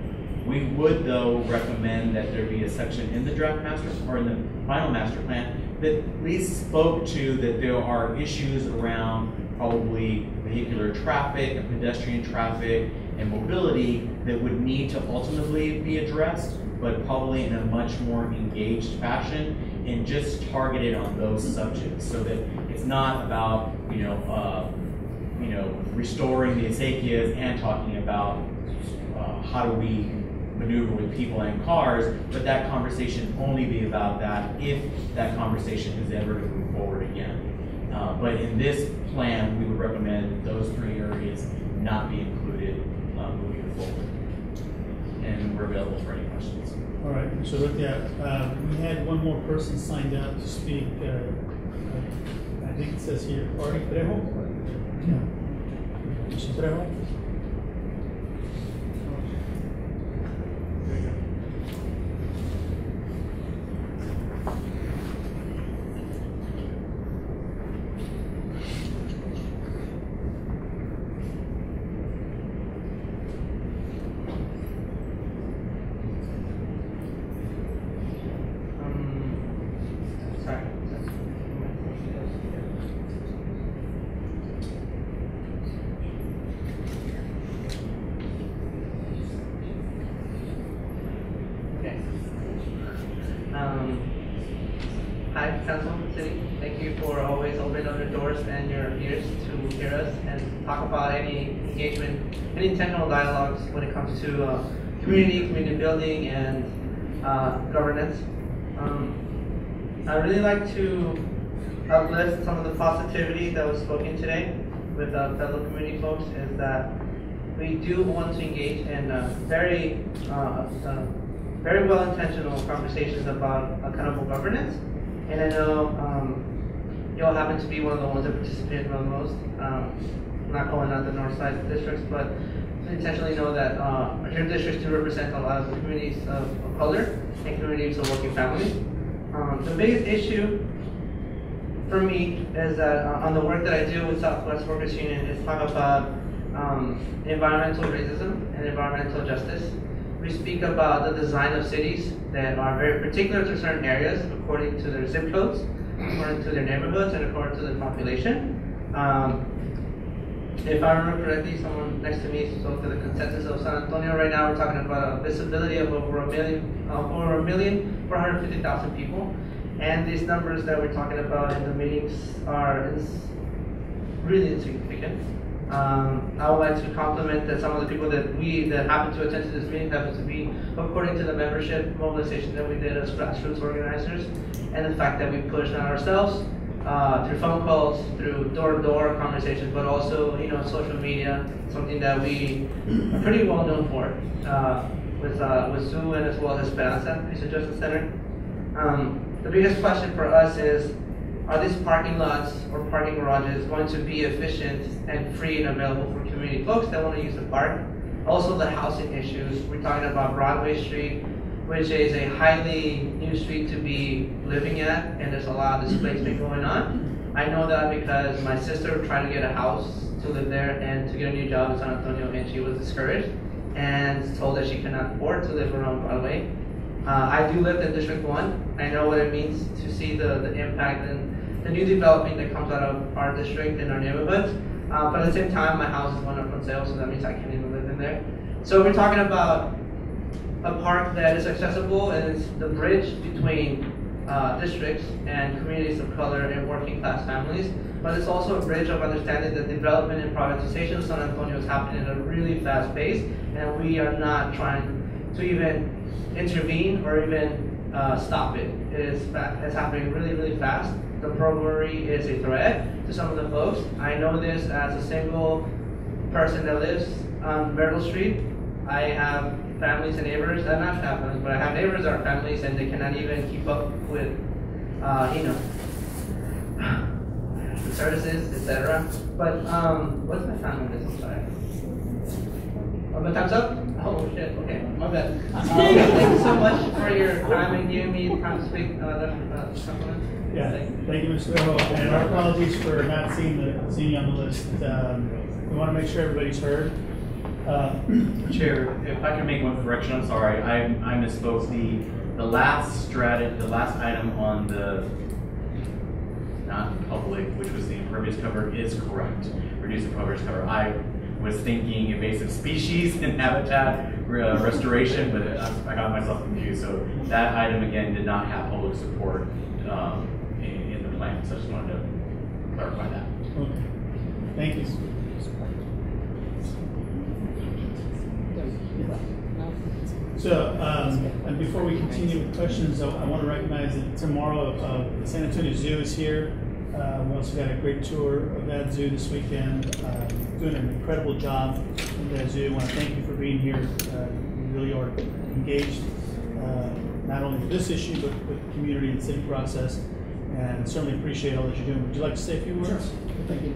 We would, though, recommend that there be a section in the draft master or in the final master plan that at least spoke to that there are issues around probably vehicular traffic and pedestrian traffic and mobility that would need to ultimately be addressed, but probably in a much more engaged fashion and just targeted on those subjects, so that it's not about, you know, uh, you know, restoring the acequias and talking about uh, how do we maneuver with people and cars, but that conversation only be about that if that conversation is ever to move forward again. Uh, but in this plan, we would recommend those three areas not be included uh, moving forward. And we're available for any questions. All right, so look at, uh, we had one more person signed up to speak. Uh, I think it says here, Ari Trejo. Yeah. Mister Trejo. to uh, community, community building, and uh, governance. Um, I really like to uplift some of the positivity that was spoken today with uh, fellow community folks, is that we do want to engage in uh, very, uh, uh, very well-intentional conversations about accountable governance. And I know um, you all happen to be one of the ones that participated the most, um, not calling out the north side districts, but intentionally know that uh, our districts do represent a lot of communities of, of color and communities of working families. Um, the biggest issue for me is that uh, on the work that I do with Southwest Workers Union is talk about um, environmental racism and environmental justice. We speak about the design of cities that are very particular to certain areas according to their zip codes, according to their neighborhoods, and according to their population. Um, If I remember correctly, someone next to me spoke to the consensus of San Antonio. Right now, we're talking about a visibility of over a million, uh, over a million, four hundred fifty thousand people, and these numbers that we're talking about in the meetings are really insignificant. Um, I would like to compliment that some of the people that we that happened to attend to this meeting happened to be according to the membership mobilization that we did as grassroots organizers, and the fact that we pushed on ourselves. Uh, through phone calls, through door-to-door conversations, but also, you know, social media, something that we are pretty well known for uh, with uh, with Zoo and as well as Esperanza, Research Justice Center. Um, the biggest question for us is, are these parking lots or parking garages going to be efficient and free and available for community folks that want to use the park? Also the housing issues. We're talking about Broadway Street, which is a highly new street to be living at, and there's a lot of displacement going on. I know that because my sister tried to get a house to live there and to get a new job in San Antonio, and she was discouraged and told that she could not afford to live around Broadway. Uh, I do live in District one. I know what it means to see the, the impact and the new development that comes out of our district and our neighborhoods. Uh, but at the same time, my house is going up on sale, so that means I can't even live in there. So we're talking about a park that is accessible, and it's the bridge between uh, districts and communities of color and working class families, but it's also a bridge of understanding that development and privatization of San Antonio is happening at a really fast pace, and we are not trying to even intervene or even uh, stop it. It is it's happening really, really fast. The property is a threat to some of the folks. I know this as a single person that lives on Myrtle Street. I have families and neighbors, and not families, but I have neighbors that are families, and they cannot even keep up with, uh, you know, the services, et cetera. But um, what's my time on this? I'm sorry. Oh, my time's up. Oh shit. Okay, my bad. Um, thank you so much for your time and giving me time to speak. Uh, uh, Yeah, thank you, Mister Ho. And our apologies for not seeing, the, seeing you on the list. Um, we want to make sure everybody's heard. Uh, Chair, if I can make one correction, I'm sorry. I, I misspoke. The, the last strat, the last item on the non-public, which was the impervious cover, is correct. Reduce the impervious cover. I was thinking invasive species and habitat uh, restoration, but it, I, I got myself confused. So that item, again, did not have public support um, in, in the plan. So I just wanted to clarify that. Okay. Thank you. So, um, and before we continue with questions, I, I want to recognize that tomorrow uh, San Antonio Zoo is here. Uh, we also got a great tour of that zoo this weekend. Uh, doing an incredible job at that zoo. I want to thank you for being here. Uh, you really are engaged, uh, not only with this issue, but with the community and city process, and certainly appreciate all that you're doing. Would you like to say a few words? Sure. Thank you.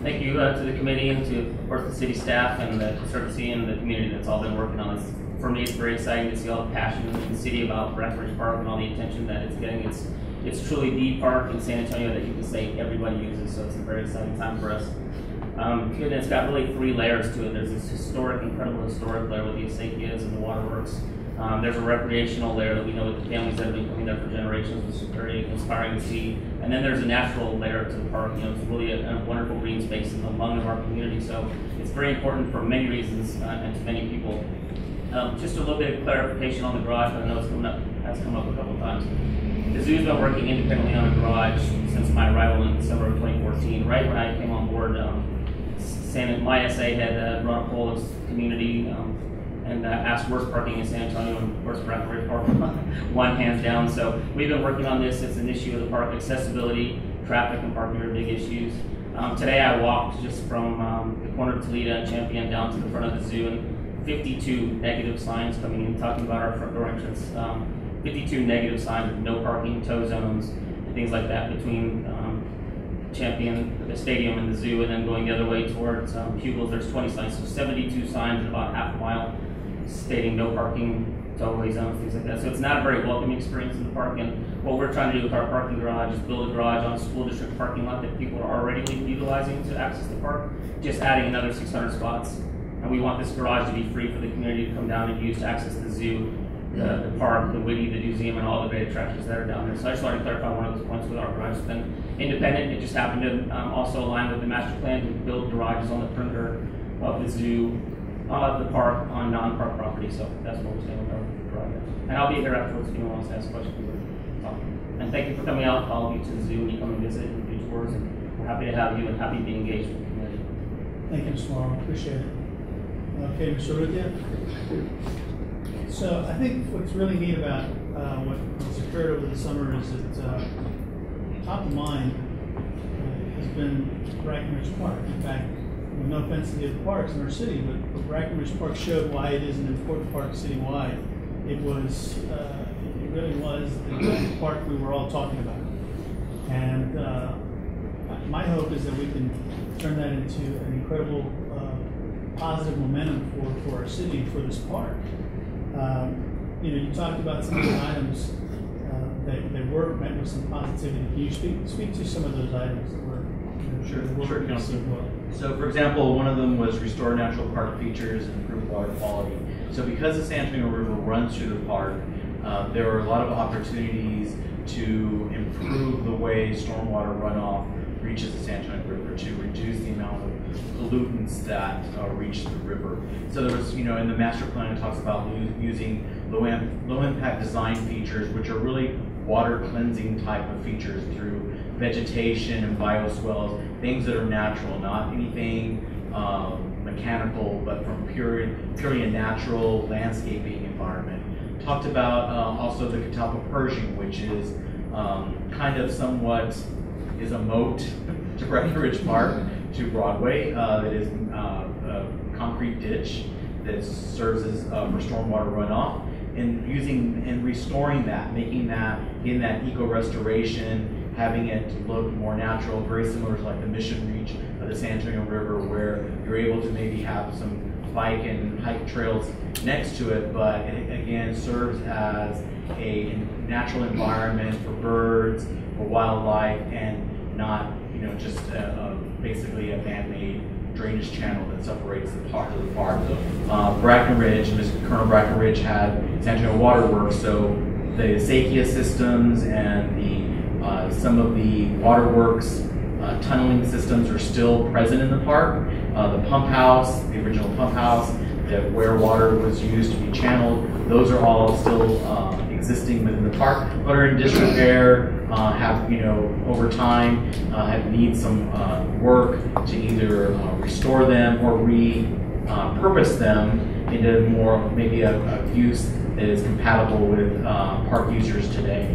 Thank you uh, to the committee and to, of course, the city staff and the conservancy and the community that's all been working on this. For me, it's very exciting to see all the passion in the city about Brackenridge Park and all the attention that it's getting. It's it's truly the park in San Antonio that you can say everybody uses, so it's a very exciting time for us. Um, and it's got really three layers to it. There's this historic, incredible historic layer with the acequias and the waterworks. Um, there's a recreational layer that we know with the families that have been coming there for generations, which is very inspiring to see. And then there's a natural layer to the park. You know, it's really a, a wonderful green space in the lung of our community. So it's very important for many reasons uh, and to many people. Um, just a little bit of clarification on the garage, but I know it's coming up, has come up a couple of times. The zoo's been working independently on a garage since my arrival in December of twenty fourteen. Right when I came on board, um, San, my S A had uh, brought up all its community. Um, and uh, asked worst parking in San Antonio, and of course Brackenridge Park one hands down. So we've been working on this. It's an issue of the park. Accessibility, traffic, and parking are big issues. Um, today I walked just from um, the corner of Toledo and Champion down to the front of the zoo, and fifty-two negative signs coming in, talking about our front door entrance. Um, fifty-two negative signs with no parking, tow zones, and things like that between um, Champion, the stadium, and the zoo, and then going the other way towards um, Pugles, there's twenty signs. So seventy-two signs in about half a mile, stating no parking, tollway zones, things like that. So it's not a very welcoming experience in the park, and what we're trying to do with our parking garage is build a garage on a school district parking lot that people are already utilizing to access the park, just adding another six hundred spots. And we want this garage to be free for the community to come down and use to access the zoo, the, the park, the Wiggy, the museum, and all the great attractions that are down there. So I just wanted to clarify one of those points with our garage. It's been independent. It just happened to um, also align with the master plan to build garages on the perimeter of the zoo, Uh, the park, on non-park property, so that's what we're saying about the project. And I'll be here afterwards if anyone wants to ask questions. And thank you for coming out, all of you, to the zoo when you come and visit and do tours. And we're happy to have you and happy to be engaged with the community. Thank you, Mister Morrow. Appreciate it. Okay, Mister Ruthia. So I think what's really neat about uh, what's occurred over the summer is that uh, top of mind uh, has been Brackenridge Park. In fact, no offense to the other parks in our city, but Brackenridge Park showed why it is an important park citywide. It was, uh, it really was the park we were all talking about. And uh, my hope is that we can turn that into an incredible uh, positive momentum for, for our city and for this park. Um, you know, you talked about some of the items uh, that, that were met with some positivity. Can you speak, speak to some of those items that were? Sure, sure, Council. So, for example, one of them was restore natural park features and improve water quality. So, because the San Antonio River runs through the park, uh, there are a lot of opportunities to improve the way stormwater runoff reaches the San Antonio River, to reduce the amount of pollutants that uh, reach the river. So, there was, you know, in the master plan, it talks about using low, imp low impact design features, which are really water cleansing type of features through vegetation and bioswales, things that are natural, not anything um, mechanical, but from pure, purely a natural landscaping environment. Talked about uh, also the catalpa pershing, which is um, kind of somewhat is a moat to Brackenridge Park, to Broadway. Uh, it is uh, a concrete ditch that serves as uh, for stormwater runoff, and using and restoring that, making that in that eco restoration, having it look more natural, very similar to like the Mission Reach of the San Antonio River, where you're able to maybe have some bike and hike trails next to it, but it again serves as a natural environment for birds, for wildlife, and not, you know, just a, a, basically a man-made drainage channel that separates the park from the park. Uh, Brackenridge, Mister Colonel Brackenridge had San Antonio Waterworks, so the acequia systems and the uh, some of the waterworks uh, tunneling systems are still present in the park. Uh, the pump house, the original pump house, that where water was used to be channeled, those are all still uh, existing within the park, but are in disrepair. Uh, have, you know, over time uh, have need some uh, work to either uh, restore them or repurpose uh, them into more maybe a, a use that is compatible with uh, park users today.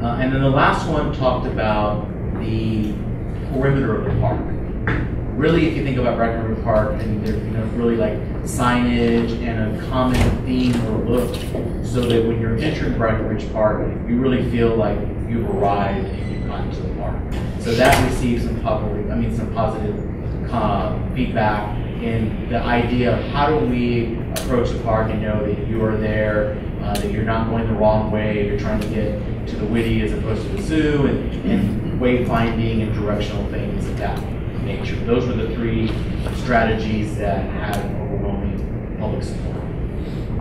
Uh, and then the last one talked about the perimeter of the park. Really, if you think about Brackenridge Park, I mean, there's, you know, really like signage and a common theme or look, so that when you're entering Brackenridge Park, you really feel like you've arrived and you've gotten to the park. So that receives some popular, I mean, some positive uh, feedback in the idea of how do we approach the park and know that you are there, uh, that you're not going the wrong way, you're trying to get to the witty as opposed to the zoo, and, and wayfinding and directional things of that nature. Those were the three strategies that had overwhelming public support.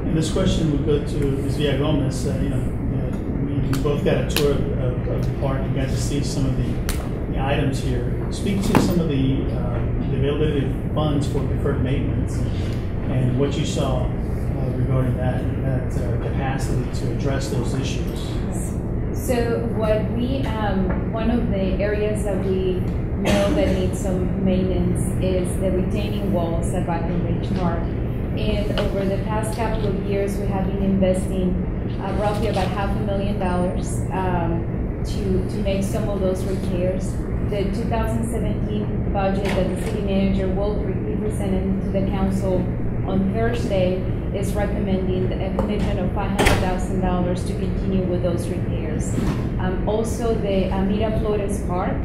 And this question would go to Miz Villagomez. Uh, you know, we both got a tour of, of, of the park and got to see some of the, the items here. Speak to some of the, uh, the availability of funds for deferred maintenance and what you saw uh, regarding that, that uh, capacity to address those issues. So what we, um, one of the areas that we know that needs some maintenance is the retaining walls at Brackenridge Park. And over the past couple of years, we have been investing Uh, roughly about half a million dollars um, to, to make some of those repairs. The two thousand seventeen budget that the city manager will be presenting to the council on Thursday is recommending a commitment of five hundred thousand dollars to continue with those repairs. Um, also, the uh, Mira Flores Park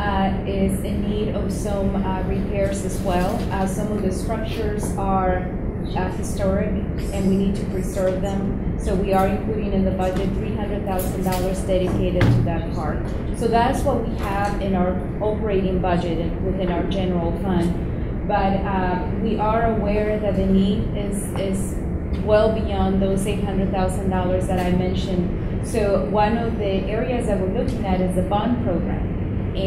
uh, is in need of some uh, repairs as well. Uh, some of the structures are Uh, historic, and we need to preserve them. So we are including in the budget three hundred thousand dollars dedicated to that park. So that's what we have in our operating budget and within our general fund. But uh, we are aware that the need is, is well beyond those eight hundred thousand dollars that I mentioned. So one of the areas that we're looking at is the bond program.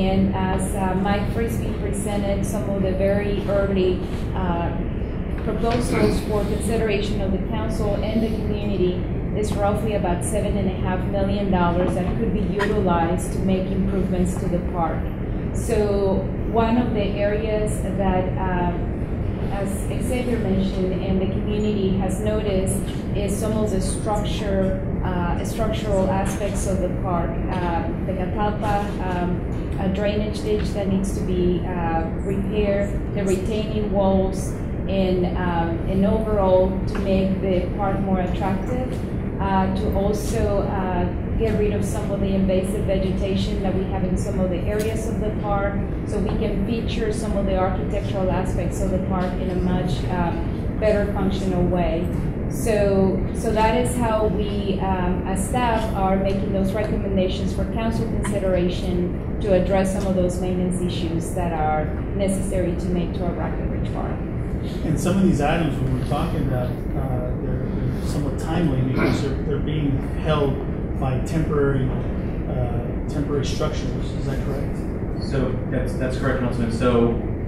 And as uh, Mike Frisbee presented some of the very early uh, proposals for consideration of the council and the community is roughly about seven and a half million dollars that could be utilized to make improvements to the park. So one of the areas that, uh, as Xavier mentioned, and the community has noticed is some of the structure, uh, structural aspects of the park. Uh, the Catalpa, um, a drainage ditch that needs to be uh, repaired, the retaining walls, and, um, and overall to make the park more attractive, uh, to also uh, get rid of some of the invasive vegetation that we have in some of the areas of the park, so we can feature some of the architectural aspects of the park in a much um, better functional way. So, so that is how we um, as staff are making those recommendations for council consideration to address some of those maintenance issues that are necessary to make to our Brackenridge Park. And some of these items we were talking about, uh, they're, they're somewhat timely because they're, they're being held by temporary uh, temporary structures. Is that correct? So that's that's correct, Nelson. So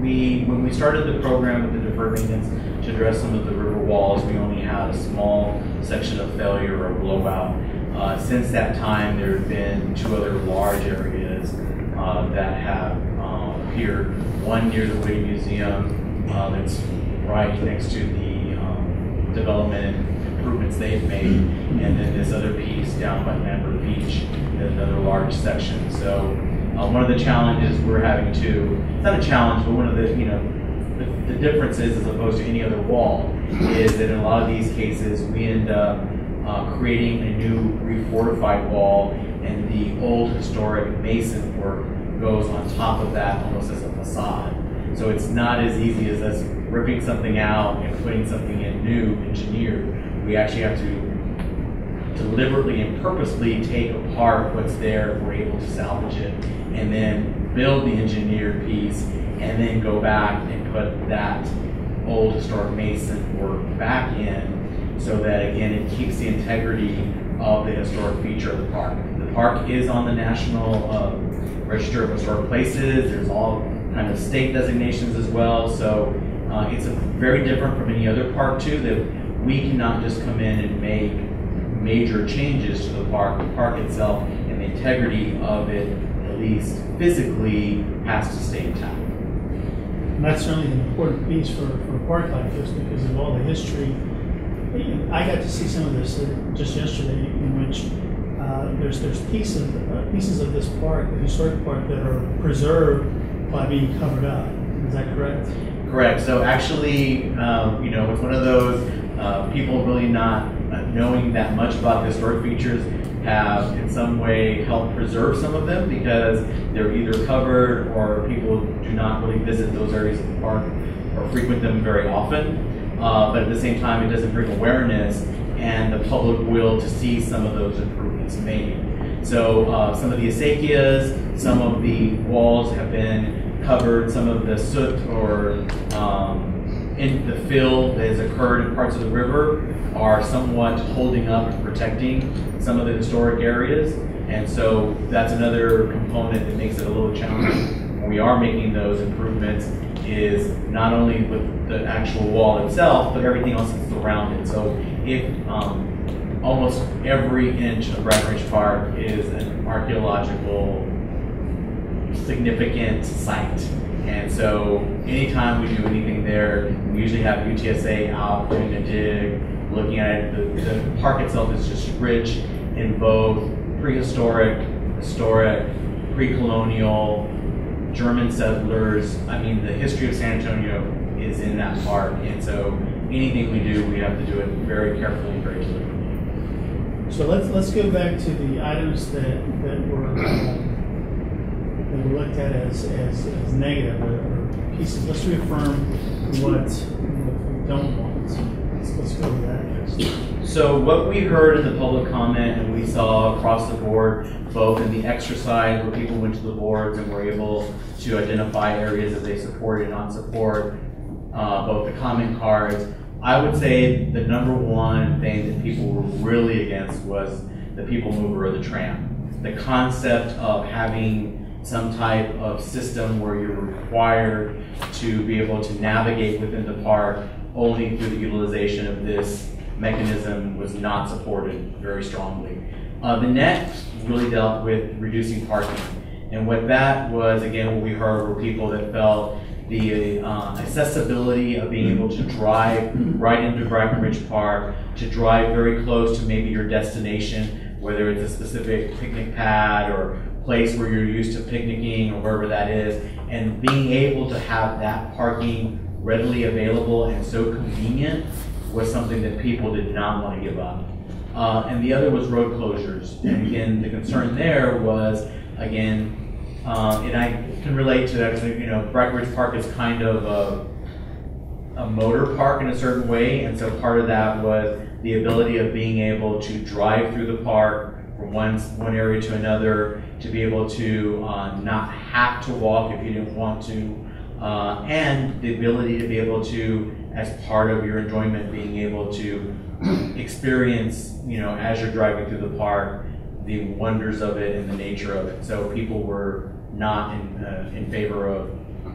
we, when we started the program with the deferred maintenance to address some of the river walls, we only had a small section of failure or blowout. Uh, since that time, there have been two other large areas uh, that have uh, appeared. One near the Whitney Museum, uh, that's right next to the um, development improvements they've made, and then this other piece down by Lambert Beach, another large section. So uh, one of the challenges we're having to, it's not a challenge, but one of the, you know, the, the differences as opposed to any other wall is that in a lot of these cases we end up uh, creating a new refortified wall, and the old historic mason work goes on top of that almost as a facade. So it's not as easy as us ripping something out and putting something in new, engineered. We actually have to deliberately and purposely take apart what's there if we're able to salvage it, and then build the engineered piece, and then go back and put that old historic mason work back in, so that again it keeps the integrity of the historic feature of the park. The park is on the National uh, Register of Historic Places. There's all kind of state designations as well, so uh, it's a very different from any other park too, that we cannot just come in and make major changes to the park. The park itself and the integrity of it, at least physically, has to stay intact. And that's certainly an important piece for, for a park like this, because of all the history. I got to see some of this just yesterday, in which uh, there's there's pieces uh, pieces of this park, the historic park, that are preserved by being covered up. Is that correct? Correct. So actually, um, you know, it's one of those uh, people really not knowing that much about historic features have in some way helped preserve some of them, because they're either covered or people do not really visit those areas of the park or frequent them very often. Uh, but at the same time, it doesn't bring awareness and the public will to see some of those improvements made. So uh, some of the acequias, some of the walls have been covered, some of the soot or um, in the fill that has occurred in parts of the river are somewhat holding up and protecting some of the historic areas. And so that's another component that makes it a little challenging when we are making those improvements, is not only with the actual wall itself, but everything else that's around it. So if um, almost every inch of Brackenridge Park is an archaeological significant site. And so anytime we do anything there, we usually have U T S A out doing a dig, looking at it. The, the park itself is just rich in both prehistoric, historic, pre-colonial, German settlers. I mean, the history of San Antonio is in that park. And so anything we do, we have to do it very carefully and very deliberately. So let's let's go back to the items that, that were uh, that we looked at as, as, as negative or pieces. Let's reaffirm what we don't want. Let's, let's go with that. So what we heard in the public comment and we saw across the board, both in the exercise where people went to the boards and were able to identify areas that they support and not support, uh, both the comment cards, I would say the number one thing that people were really against was the people mover or the tram. The concept of having some type of system where you're required to be able to navigate within the park only through the utilization of this mechanism was not supported very strongly. Uh, the next really dealt with reducing parking. And what that was, again, what we heard were people that felt the uh, accessibility of being able to drive right into Brackenridge Park, to drive very close to maybe your destination, whether it's a specific picnic pad or place where you're used to picnicking or wherever that is, and being able to have that parking readily available and so convenient was something that people did not want to give up. Uh, and the other was road closures. And again, the concern there was, again, um, and I can relate to that, you know, Brackenridge Park is kind of a, a motor park in a certain way, and so part of that was the ability of being able to drive through the park from one, one area to another, to be able to uh, not have to walk if you didn't want to, uh, and the ability to be able to, as part of your enjoyment, being able to experience, you know, as you're driving through the park, the wonders of it and the nature of it. So people were not in, uh, in favor of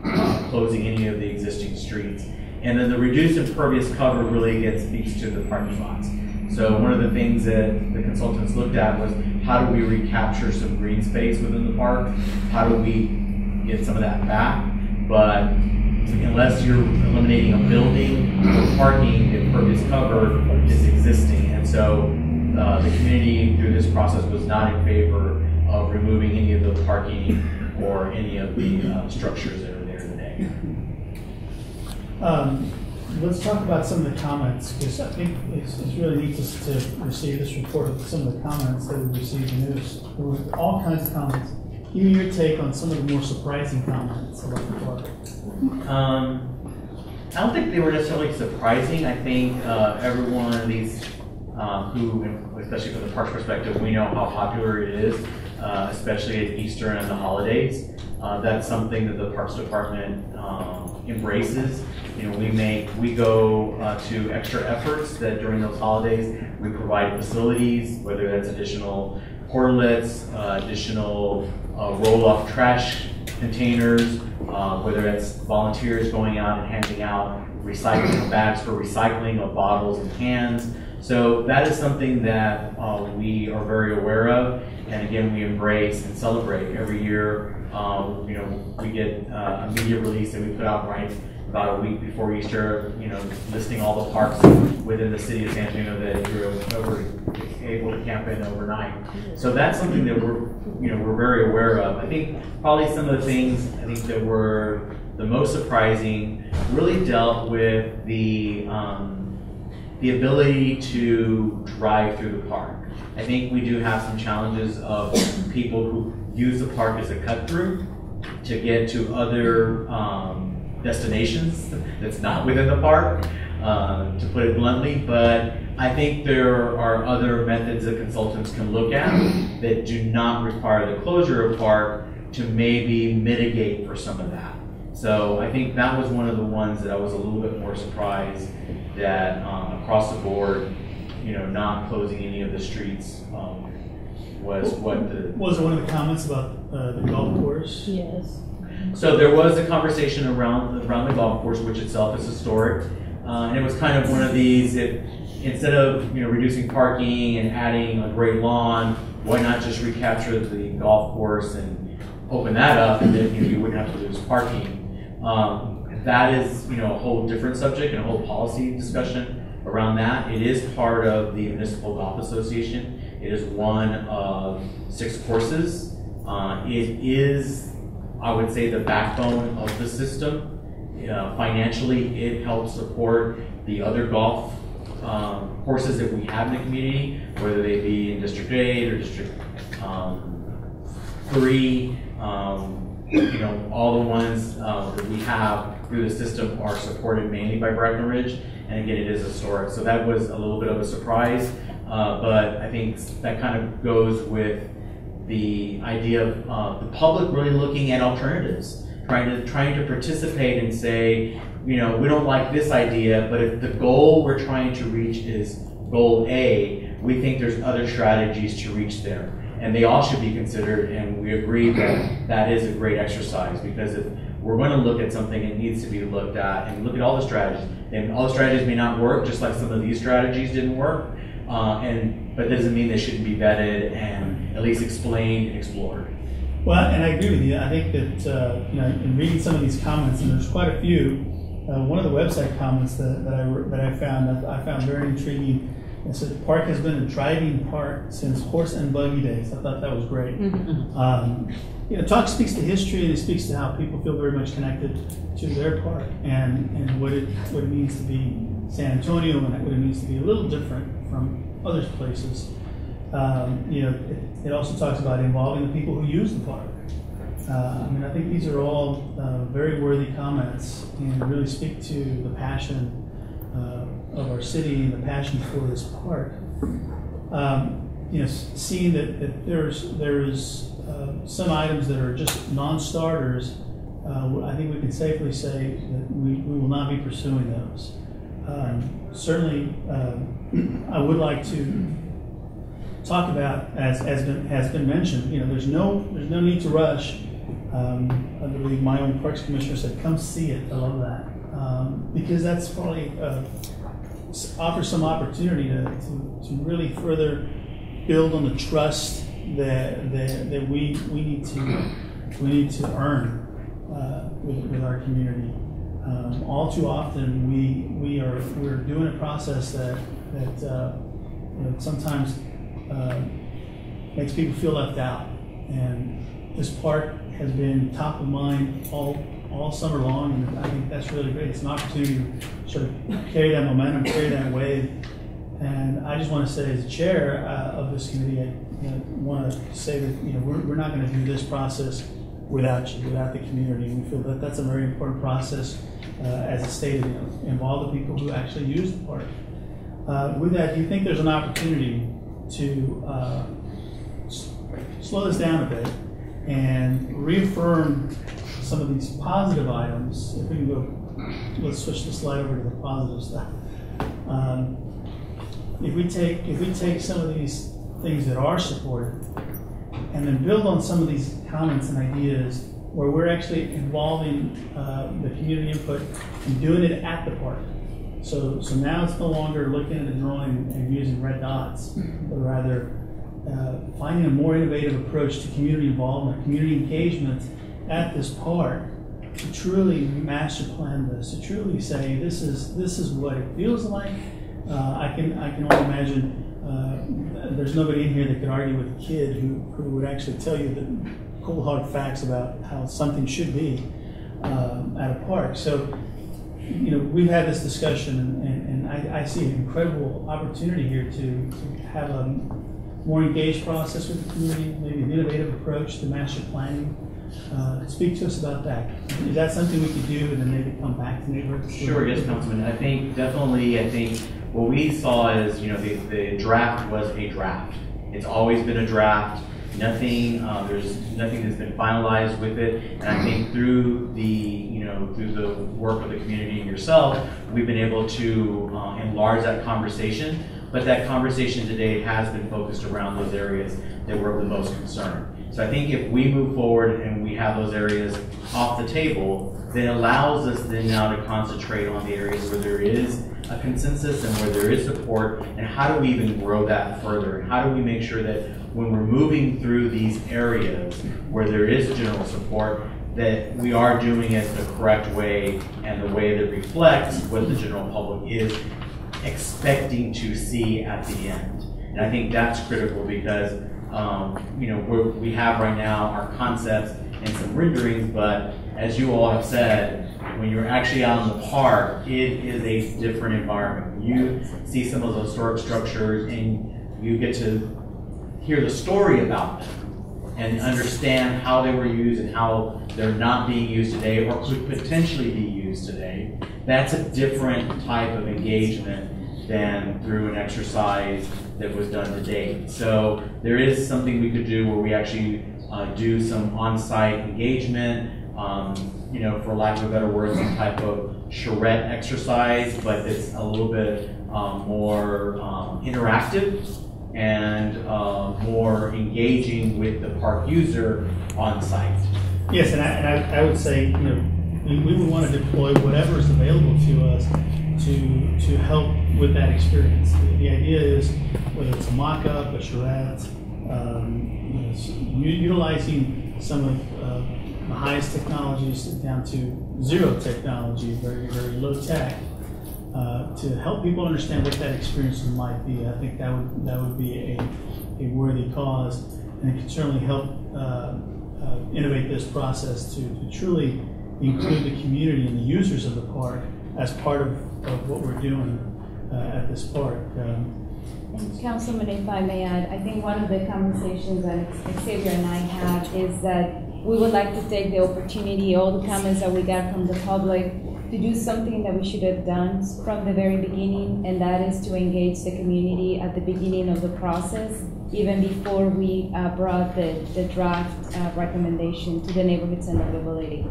uh, closing any of the existing streets. And then the reduced impervious cover really gets speaks to the parking lots. So one of the things that the consultants looked at was, how do we recapture some green space within the park? How do we get some of that back? But unless you're eliminating a building or parking, the impervious cover is existing. And so uh, the community through this process was not in favor of removing any of the parking or any of the uh, structures that are there today. Um, Let's talk about some of the comments, because I think it's, it's really neat just to receive this report of some of the comments that we received in the news. There were all kinds of comments. hear your take on some of the more surprising comments about the park. Um, I don't think they were necessarily surprising. I think uh, every one of these um, who, especially from the park perspective, we know how popular it is, uh, especially at Easter and the holidays. Uh, that's something that the Parks Department um, embraces. You know, we make we go uh, to extra efforts that during those holidays we provide facilities, whether that's additional portlets, uh, additional uh, roll-off trash containers, uh, whether that's volunteers going out and handing out recycling bags for recycling of bottles and cans. So that is something that uh, we are very aware of, and again we embrace and celebrate every year. Um, you know, we get uh, a media release that we put out right about a week before Easter, you know, listing all the parks within the city of San Antonio that you're over, able to camp in overnight. So that's something that we're, you know, we're very aware of. I think probably some of the things I think that were the most surprising really dealt with the um, the ability to drive through the park. I think we do have some challenges of people who use the park as a cut through to get to other um, destinations that's not within the park, uh, to put it bluntly. But I think there are other methods that consultants can look at that do not require the closure of park to maybe mitigate for some of that. So I think that was one of the ones that I was a little bit more surprised that um, across the board, you know, not closing any of the streets um, was what the... Was it one of the comments about uh, the golf course? Yes. So there was a conversation around, around the golf course, which itself is historic. Uh, and it was kind of one of these, if, instead of, you know, reducing parking and adding a great lawn, why not just recapture the golf course and open that up, and then, you know, you wouldn't have to lose parking. Um, that is, you know, a whole different subject and a whole policy discussion around that. It is part of the Municipal Golf Association. It is one of six courses. Uh, it is, I would say, the backbone of the system. Uh, financially, it helps support the other golf um, courses that we have in the community, whether they be in District eight or District um, three. Um, you know, all the ones uh, that we have through the system are supported mainly by Brackenridge. And again, it is historic. So that was a little bit of a surprise, uh, but I think that kind of goes with the idea of uh, the public really looking at alternatives, trying to trying to participate and say, you know, we don't like this idea, but if the goal we're trying to reach is goal A, we think there's other strategies to reach there, and they all should be considered. And we agree that that is a great exercise, because if we're going to look at something, it needs to be looked at and look at all the strategies. And all the strategies may not work, just like some of these strategies didn't work. Uh, and but that doesn't mean they shouldn't be vetted and at least explained and explored. Well, and I agree with you. I think that uh, you know, in reading some of these comments, and there's quite a few. Uh, one of the website comments that, that I that I found that I found very intriguing. It said, "The park has been a driving park since horse and buggy days." I thought that was great. um, You know, talk speaks to history, and it speaks to how people feel very much connected to their park, and, and what it what it means to be San Antonio, and what it means to be a little different from other places. Um, you know, it, it also talks about involving the people who use the park. Uh, I mean, I think these are all uh, very worthy comments, and really speak to the passion uh, of our city and the passion for this park. Um, you know, seeing that, that there's there's Uh, some items that are just non-starters, uh, I think we can safely say that we, we will not be pursuing those. Um, certainly, um, I would like to talk about, as has been has been mentioned, you know, there's no there's no need to rush. Um, I believe my own Parks Commissioner said, "Come see it." I love that, um, because that's probably uh, offers some opportunity to, to to really further build on the trust that, that, that we, we need to we need to earn uh, with, with our community. Um, all too often, we we are we're doing a process that that uh, you know, sometimes uh, makes people feel left out. And this park has been top of mind all all summer long, and I think that's really great. It's an opportunity to sort of carry that momentum, carry that wave. And I just want to say, as a chair uh, of this committee, I, you know, want to say that, you know, we're, we're not going to do this process without you, without the community. We feel that that's a very important process, uh, as it's stated, you know, involve the people who actually use the park. Uh, with that, do you think there's an opportunity to uh, slow this down a bit and reaffirm some of these positive items? If we can go, let's switch the slide over to the positive stuff. Um, if we take if we take some of these things that are supported and then build on some of these comments and ideas where we're actually involving uh, the community input and doing it at the park. So, so now it's no longer looking at the drawing and using red dots, but rather uh, finding a more innovative approach to community involvement, community engagement at this park, to truly master plan this, to truly say this is this is what it feels like. Uh, I can I can only imagine. Uh, there's nobody in here that could argue with a kid who, who would actually tell you the cold hard facts about how something should be um, at a park. So, you know, we've had this discussion, and, and, and I, I see an incredible opportunity here to, to have a more engaged process with the community, maybe an innovative approach to master planning. Uh, speak to us about that. Is that something we could do and then maybe come back to neighborhoods? Sure, yes, Councilman. I think definitely, I think what we saw is, you know, the, the draft was a draft. It's always been a draft. Nothing, uh, there's nothing that's been finalized with it. And I think through the, you know, through the work of the community and yourself, we've been able to uh, enlarge that conversation. But that conversation today has been focused around those areas that were of the most concern. So I think if we move forward and we have those areas off the table, then it allows us then now to concentrate on the areas where there is a consensus and where there is support, and how do we even grow that further? And how do we make sure that when we're moving through these areas where there is general support, that we are doing it the correct way and the way that reflects what the general public is expecting to see at the end. And I think that's critical because Um, you know, we're, we have right now our concepts and some renderings, but as you all have said, when you're actually out in the park, it is a different environment. You see some of those historic structures and you get to hear the story about them and understand how they were used and how they're not being used today or could potentially be used today. That's a different type of engagement than through an exercise that was done to date. So there is something we could do where we actually uh, do some on-site engagement, um, you know, for lack of a better word, some type of charrette exercise, but it's a little bit um, more um, interactive and uh, more engaging with the park user on-site. Yes, and I, and I, I would say, you know, we, we would want to deploy whatever is available to us to, to help with that experience. The, the idea is, whether it's a mock-up, a charrette, um, you know, utilizing some of uh, the highest technologies down to zero technology, very, very low tech, uh, to help people understand what that experience might be. I think that would, that would be a, a worthy cause, and it could certainly help uh, uh, innovate this process to, to truly include the community and the users of the park as part of, of what we're doing uh, at this park. Um, And Councilman, if I may add, I think one of the conversations that Xavier and I had is that we would like to take the opportunity, all the comments that we got from the public, to do something that we should have done from the very beginning, and that is to engage the community at the beginning of the process, even before we uh, brought the, the draft uh, recommendation to the Neighborhood Center of Mobility.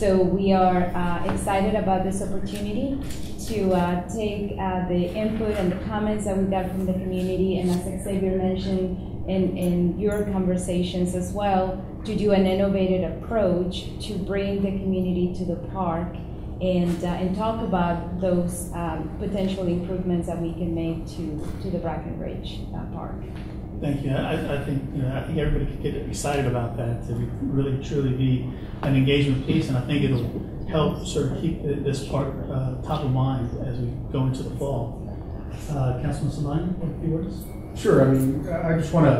So we are uh, excited about this opportunity to uh, take uh, the input and the comments that we got from the community, and as Xavier mentioned in, in your conversations as well, to do an innovative approach to bring the community to the park and, uh, and talk about those um, potential improvements that we can make to, to the Brackenridge uh, Park. Thank you. I, I think you know, I think everybody could get excited about that, to really truly be an engagement piece, and I think it'll help sort of keep this part uh, top of mind as we go into the fall. Uh, Councilman Saldaña, a few words? Sure. I mean, I just want to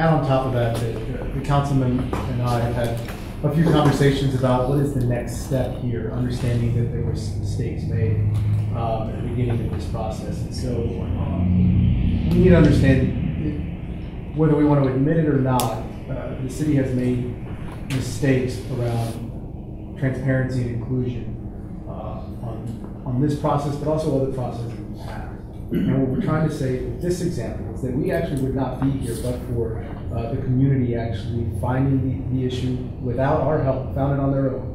add on top of that that the councilman and I have had a few conversations about what is the next step here, understanding that there were some mistakes made um, at the beginning of this process, and so um, we need to understand. whether we want to admit it or not, uh, the city has made mistakes around transparency and inclusion uh, on, on this process, but also other processes in the past. And what we're trying to say with this example is that we actually would not be here but for uh, the community actually finding the, the issue without our help, found it on their own.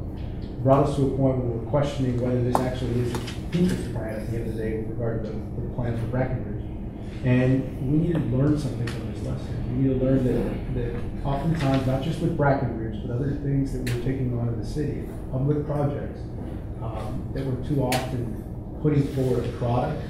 Brought us to a point where we're questioning whether this actually is a future plan at the end of the day with regard to the, the plan for Brackenridge. And we need to learn something from this lesson. We need to learn that, that oftentimes, not just with Brackenridge, but other things that we're taking on in the city, public projects, um, that we're too often putting forward a product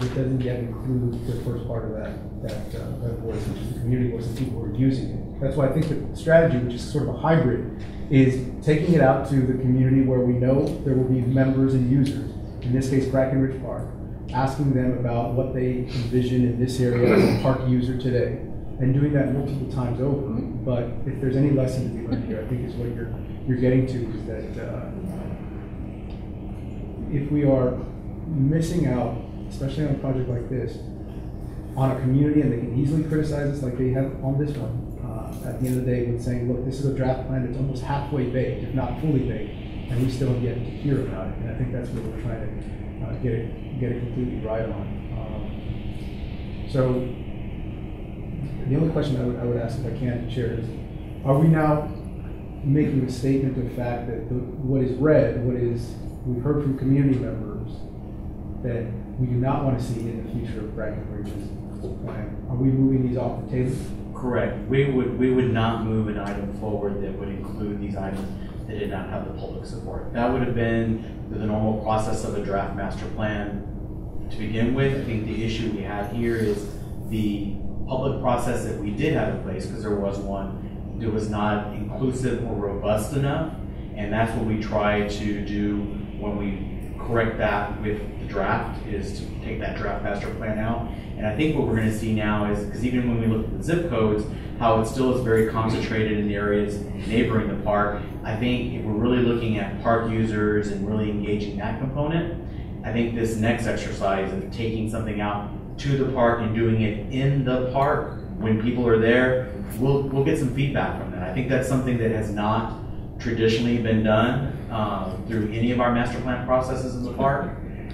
that doesn't yet include the first part of that, that, uh, that voice, which is the community voice and people who are using it. That's why I think the strategy, which is sort of a hybrid, is taking it out to the community where we know there will be members and users, in this case Brackenridge Park, asking them about what they envision in this area as a park user today, and doing that multiple times over. But if there's any lesson to be learned here, I think is what you're, you're getting to, is that uh, if we are missing out, especially on a project like this, on a community, and they can easily criticize us like they have on this one, uh, at the end of the day with saying, look, this is a draft plan that's almost halfway baked, if not fully baked, and we still get to hear about it. And I think that's what we're trying to uh, get it get it completely right on. Um, so the only question I would, I would ask, if I can, Chair, is are we now making a statement of fact that the, what is read, what is we've heard from community members, that we do not want to see in the future of Brackenridge's plan? Are we moving these off the table? Correct. We would we would not move an item forward that would include these items that did not have the public support. That would have been the normal process of a draft master plan to begin with. I think the issue we have here is the public process that we did have in place, because there was one that was not inclusive or robust enough, and that's what we try to do when we correct that with the draft, is to take that draft master plan out. And I think what we're going to see now is, because even when we look at the zip codes, how it still is very concentrated in the areas neighboring the park, I think if we're really looking at park users and really engaging that component, I think this next exercise of taking something out to the park and doing it in the park when people are there, we'll, we'll get some feedback from that. I think that's something that has not traditionally been done Uh, through any of our master plan processes in the park,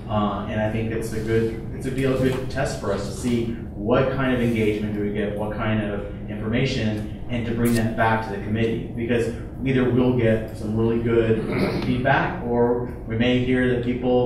uh, and I think it's a good, it's a deal, a good test for us to see what kind of engagement do we get, what kind of information, and to bring that back to the committee, because either we'll get some really good feedback, or we may hear that people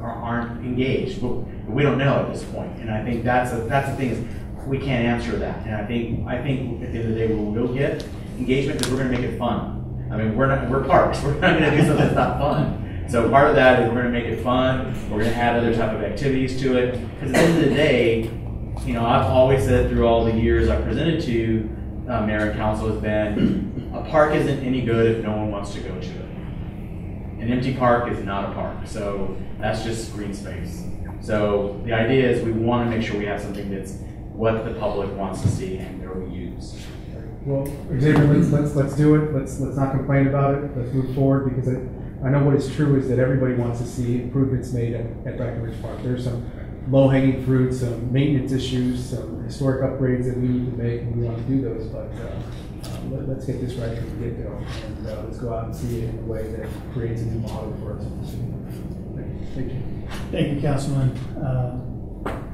are, aren't engaged. But we don't know at this point, and I think that's a, that's the thing, is we can't answer that. And I think I think at the end of the day we will get engagement because we're going to make it fun. I mean, we're not, we're parks. We're not going to do something that's not fun. So part of that is we're going to make it fun. We're going to add other type of activities to it. Because at the end of the day, you know, I've always said through all the years I presented to uh, Mayor and Council has been, a park isn't any good if no one wants to go to it. An empty park is not a park. So that's just green space. So the idea is we want to make sure we have something that's what the public wants to see and that we use. Well, Xavier, let's, let's let's do it. Let's let's not complain about it. Let's move forward, because I, I know what is true is that everybody wants to see improvements made at, at Brackenridge Park. There's some low-hanging fruit, some maintenance issues, some historic upgrades that we need to make, and we want to do those. But uh, let, let's get this right from the get-go, and uh, let's go out and see it in a way that creates a new model for us. Thank you. Thank you, Councilman. Uh,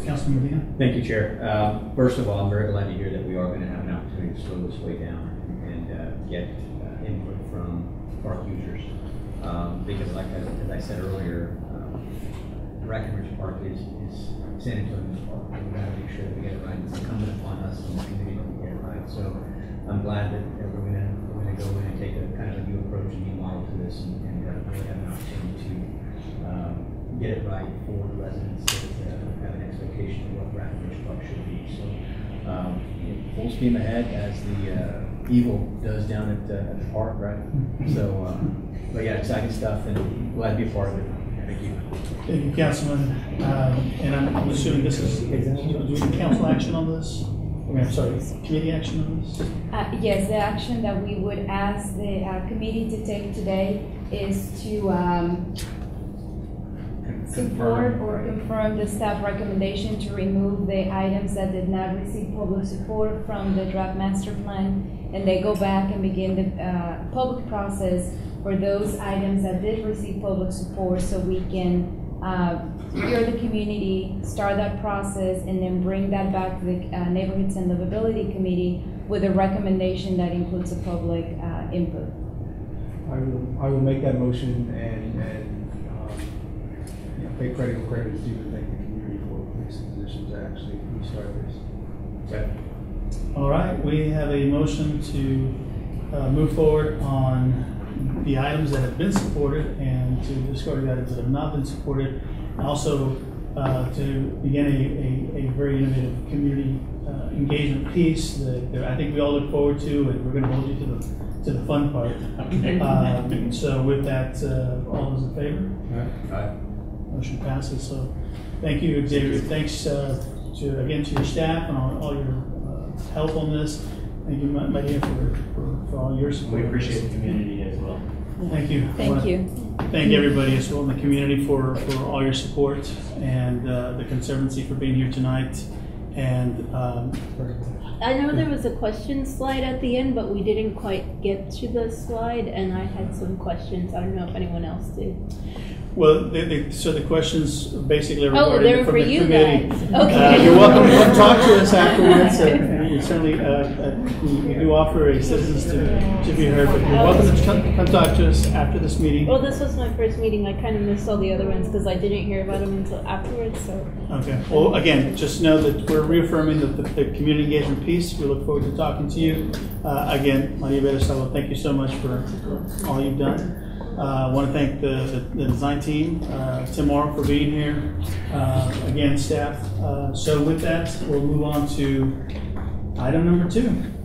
Councilman Medina. Thank you, Chair. Uh, first of all, I'm very glad to hear that we are going to have an opportunity to slow this way down and uh, get uh, input from park users. Um, because, like I, as I said earlier, um, Brackenridge Park is, is San Antonio's park. We've got to make sure that we get it right. It's incumbent upon us and the community to get it right. So I'm glad that, that we're going to we're going to go in and take a kind of a new approach and new model to this, and, and uh, really have an opportunity to um, get it right for the residents. Expectation of what Brackenridge Park should be. So, um, you know, full steam ahead, as the uh, evil does down at, uh, at the park, right? So, uh, but yeah, exciting stuff, and glad to be a part of it. Thank you. Thank you, Councilman. Um, and I'm assuming this is, do we have council action on this? I'm sorry, committee action on this? Uh, yes, the action that we would ask the uh, committee to take today is to um, Support or confirm the staff recommendation to remove the items that did not receive public support from the draft master plan, and they go back and begin the uh, public process for those items that did receive public support, so we can uh, hear the community, start that process, and then bring that back to the uh, Neighborhoods and Livability Committee with a recommendation that includes a public uh, input. I will, I will make that motion and, and take credit where credit is due, and thank the community for placing positions to actually restart this. Okay. All right, we have a motion to uh, move forward on the items that have been supported and to discard the items that have not been supported, and also uh, to begin a, a, a very innovative community uh, engagement piece that, that I think we all look forward to, and we're going to hold you to the to the fun part. Okay. Um, so with that, uh, all those in favor? All right. Motion passes. So thank you, Xavier. Thanks uh, to, again, to your staff and all, all your uh, help on this. Thank you, Maria, for, for, for all your support. We appreciate the community as well. Thank you. Thank you. Thank everybody as well in the community for, for all your support, and uh, the Conservancy for being here tonight. And um, I know there was a question slide at the end, but we didn't quite get to the slide, and I had some questions. I don't know if anyone else did. Well, they, they, so the questions basically regarding oh, they were from for the you committee. Guys. Okay. Uh, you're welcome to talk to us afterwards. Uh, you certainly uh, uh, we do offer a citizens to, to be heard, but you're welcome to come, come talk to us after this meeting. Well, this was my first meeting. I kind of missed all the other ones because I didn't hear about them until afterwards. So. Okay. Well, again, just know that we're reaffirming the, the, the community engagement piece. We look forward to talking to you. Uh, again, Maria Berriozábal, thank you so much for all you've done. Uh, I want to thank the, the, the design team, uh, Tim Morrow, for being here. Uh, again, staff. Uh, so with that, we'll move on to item number two.